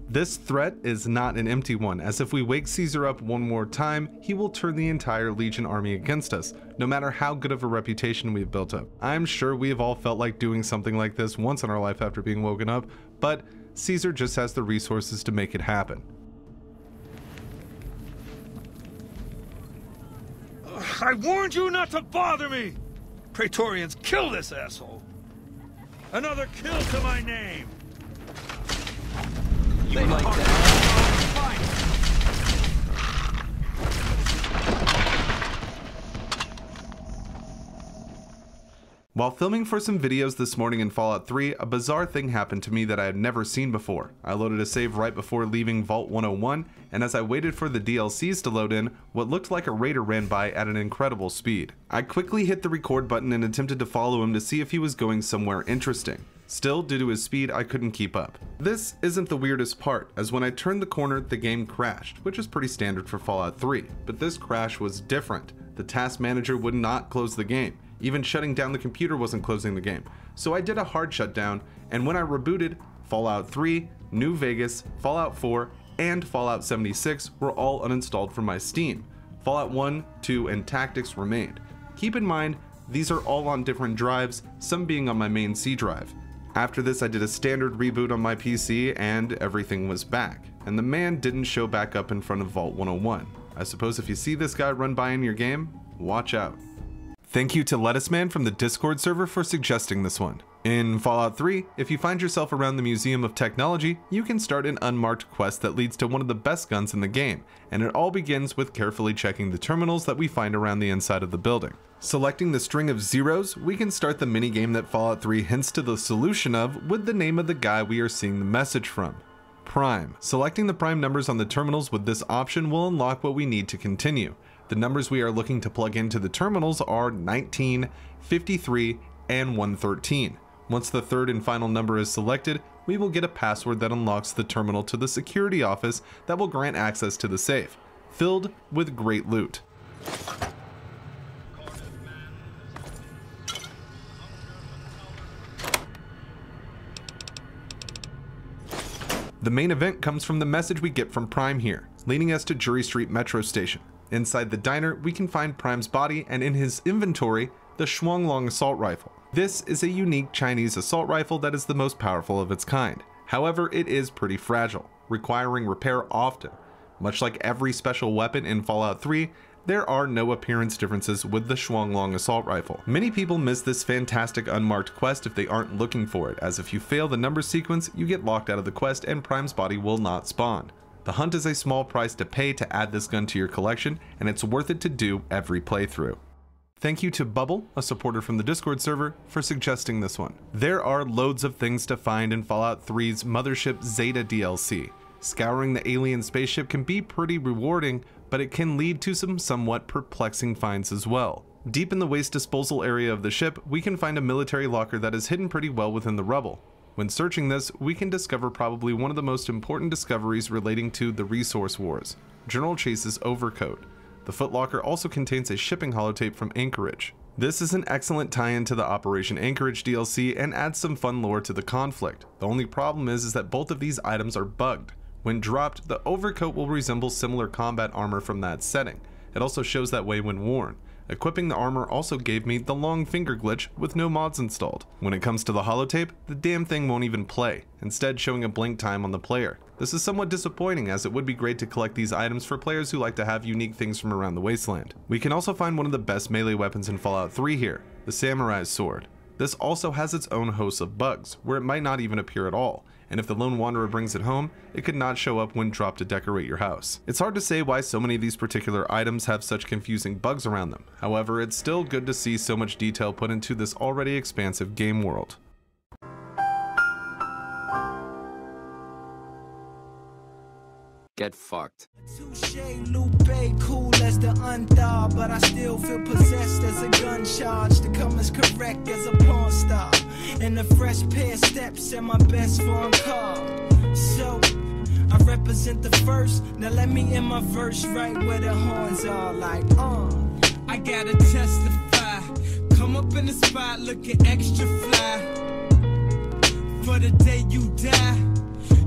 This threat is not an empty one, as if we wake Caesar up one more time, he will turn the entire Legion army against us, no matter how good of a reputation we've built up. I'm sure we've all felt like doing something like this once in our life after being woken up, but Caesar just has the resources to make it happen. I warned you not to bother me! Praetorians, kill this asshole! Another kill to my name! They like that. While filming for some videos this morning in Fallout 3, a bizarre thing happened to me that I had never seen before. I loaded a save right before leaving Vault 101, and as I waited for the DLCs to load in, what looked like a raider ran by at an incredible speed. I quickly hit the record button and attempted to follow him to see if he was going somewhere interesting. Still, due to his speed, I couldn't keep up. This isn't the weirdest part, as when I turned the corner, the game crashed, which is pretty standard for Fallout 3, but this crash was different. The task manager would not close the game. Even shutting down the computer wasn't closing the game. So I did a hard shutdown, and when I rebooted, Fallout 3, New Vegas, Fallout 4, and Fallout 76 were all uninstalled from my Steam. Fallout 1, 2, and Tactics remained. Keep in mind, these are all on different drives, some being on my main C drive. After this, I did a standard reboot on my PC and everything was back. And the man didn't show back up in front of Vault 101. I suppose if you see this guy run by in your game, watch out. Thank you to Lettuce Man from the Discord server for suggesting this one. In Fallout 3, if you find yourself around the Museum of Technology, you can start an unmarked quest that leads to one of the best guns in the game, and it all begins with carefully checking the terminals that we find around the inside of the building. Selecting the string of zeros, we can start the minigame that Fallout 3 hints to the solution of with the name of the guy we are seeing the message from. Prime. Selecting the prime numbers on the terminals with this option will unlock what we need to continue. The numbers we are looking to plug into the terminals are 19, 53, and 113. Once the third and final number is selected, we will get a password that unlocks the terminal to the security office that will grant access to the safe, filled with great loot. The main event comes from the message we get from Prime here, leading us to Jury Street Metro Station. Inside the diner, we can find Prime's body and in his inventory, the Shuanglong assault rifle. This is a unique Chinese assault rifle that is the most powerful of its kind. However, it is pretty fragile, requiring repair often. Much like every special weapon in Fallout 3, there are no appearance differences with the Shuanglong assault rifle. Many people miss this fantastic unmarked quest if they aren't looking for it, as if you fail the number sequence, you get locked out of the quest and Prime's body will not spawn. The hunt is a small price to pay to add this gun to your collection, and it's worth it to do every playthrough. Thank you to Bubble, a supporter from the Discord server, for suggesting this one. There are loads of things to find in Fallout 3's Mothership Zeta DLC. Scouring the alien spaceship can be pretty rewarding, but it can lead to some somewhat perplexing finds as well. Deep in the waste disposal area of the ship, we can find a military locker that is hidden pretty well within the rubble. When searching this, we can discover probably one of the most important discoveries relating to the resource wars, General Chase's overcoat. The footlocker also contains a shipping holotape from Anchorage. This is an excellent tie-in to the Operation Anchorage DLC and adds some fun lore to the conflict. The only problem is that both of these items are bugged. When dropped, the overcoat will resemble similar combat armor from that setting. It also shows that way when worn. Equipping the armor also gave me the long finger glitch with no mods installed. When it comes to the holotape, the damn thing won't even play, instead showing a blink time on the player. This is somewhat disappointing as it would be great to collect these items for players who like to have unique things from around the wasteland. We can also find one of the best melee weapons in Fallout 3 here, the Samurai's Sword. This also has its own host of bugs, where it might not even appear at all. and if the Lone Wanderer brings it home, it could not show up when dropped to decorate your house. It's hard to say why so many of these particular items have such confusing bugs around them. However, it's still good to see so much detail put into this already expansive game world. Get fucked. Lupe, cool as the unthaw, but I still feel possessed as a gun charge to come as correct as a porn star. And a fresh pair of steps and my best phone call. So I represent the first. Now let me in my verse right where the horns are like I gotta testify. Come up in the spot looking extra fly. For the day you die.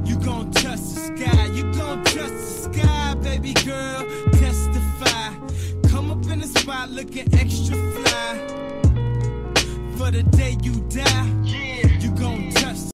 You gon' touch the sky, you gon' touch the sky, baby girl, testify. Come up in the spot looking extra fly. For the day you die.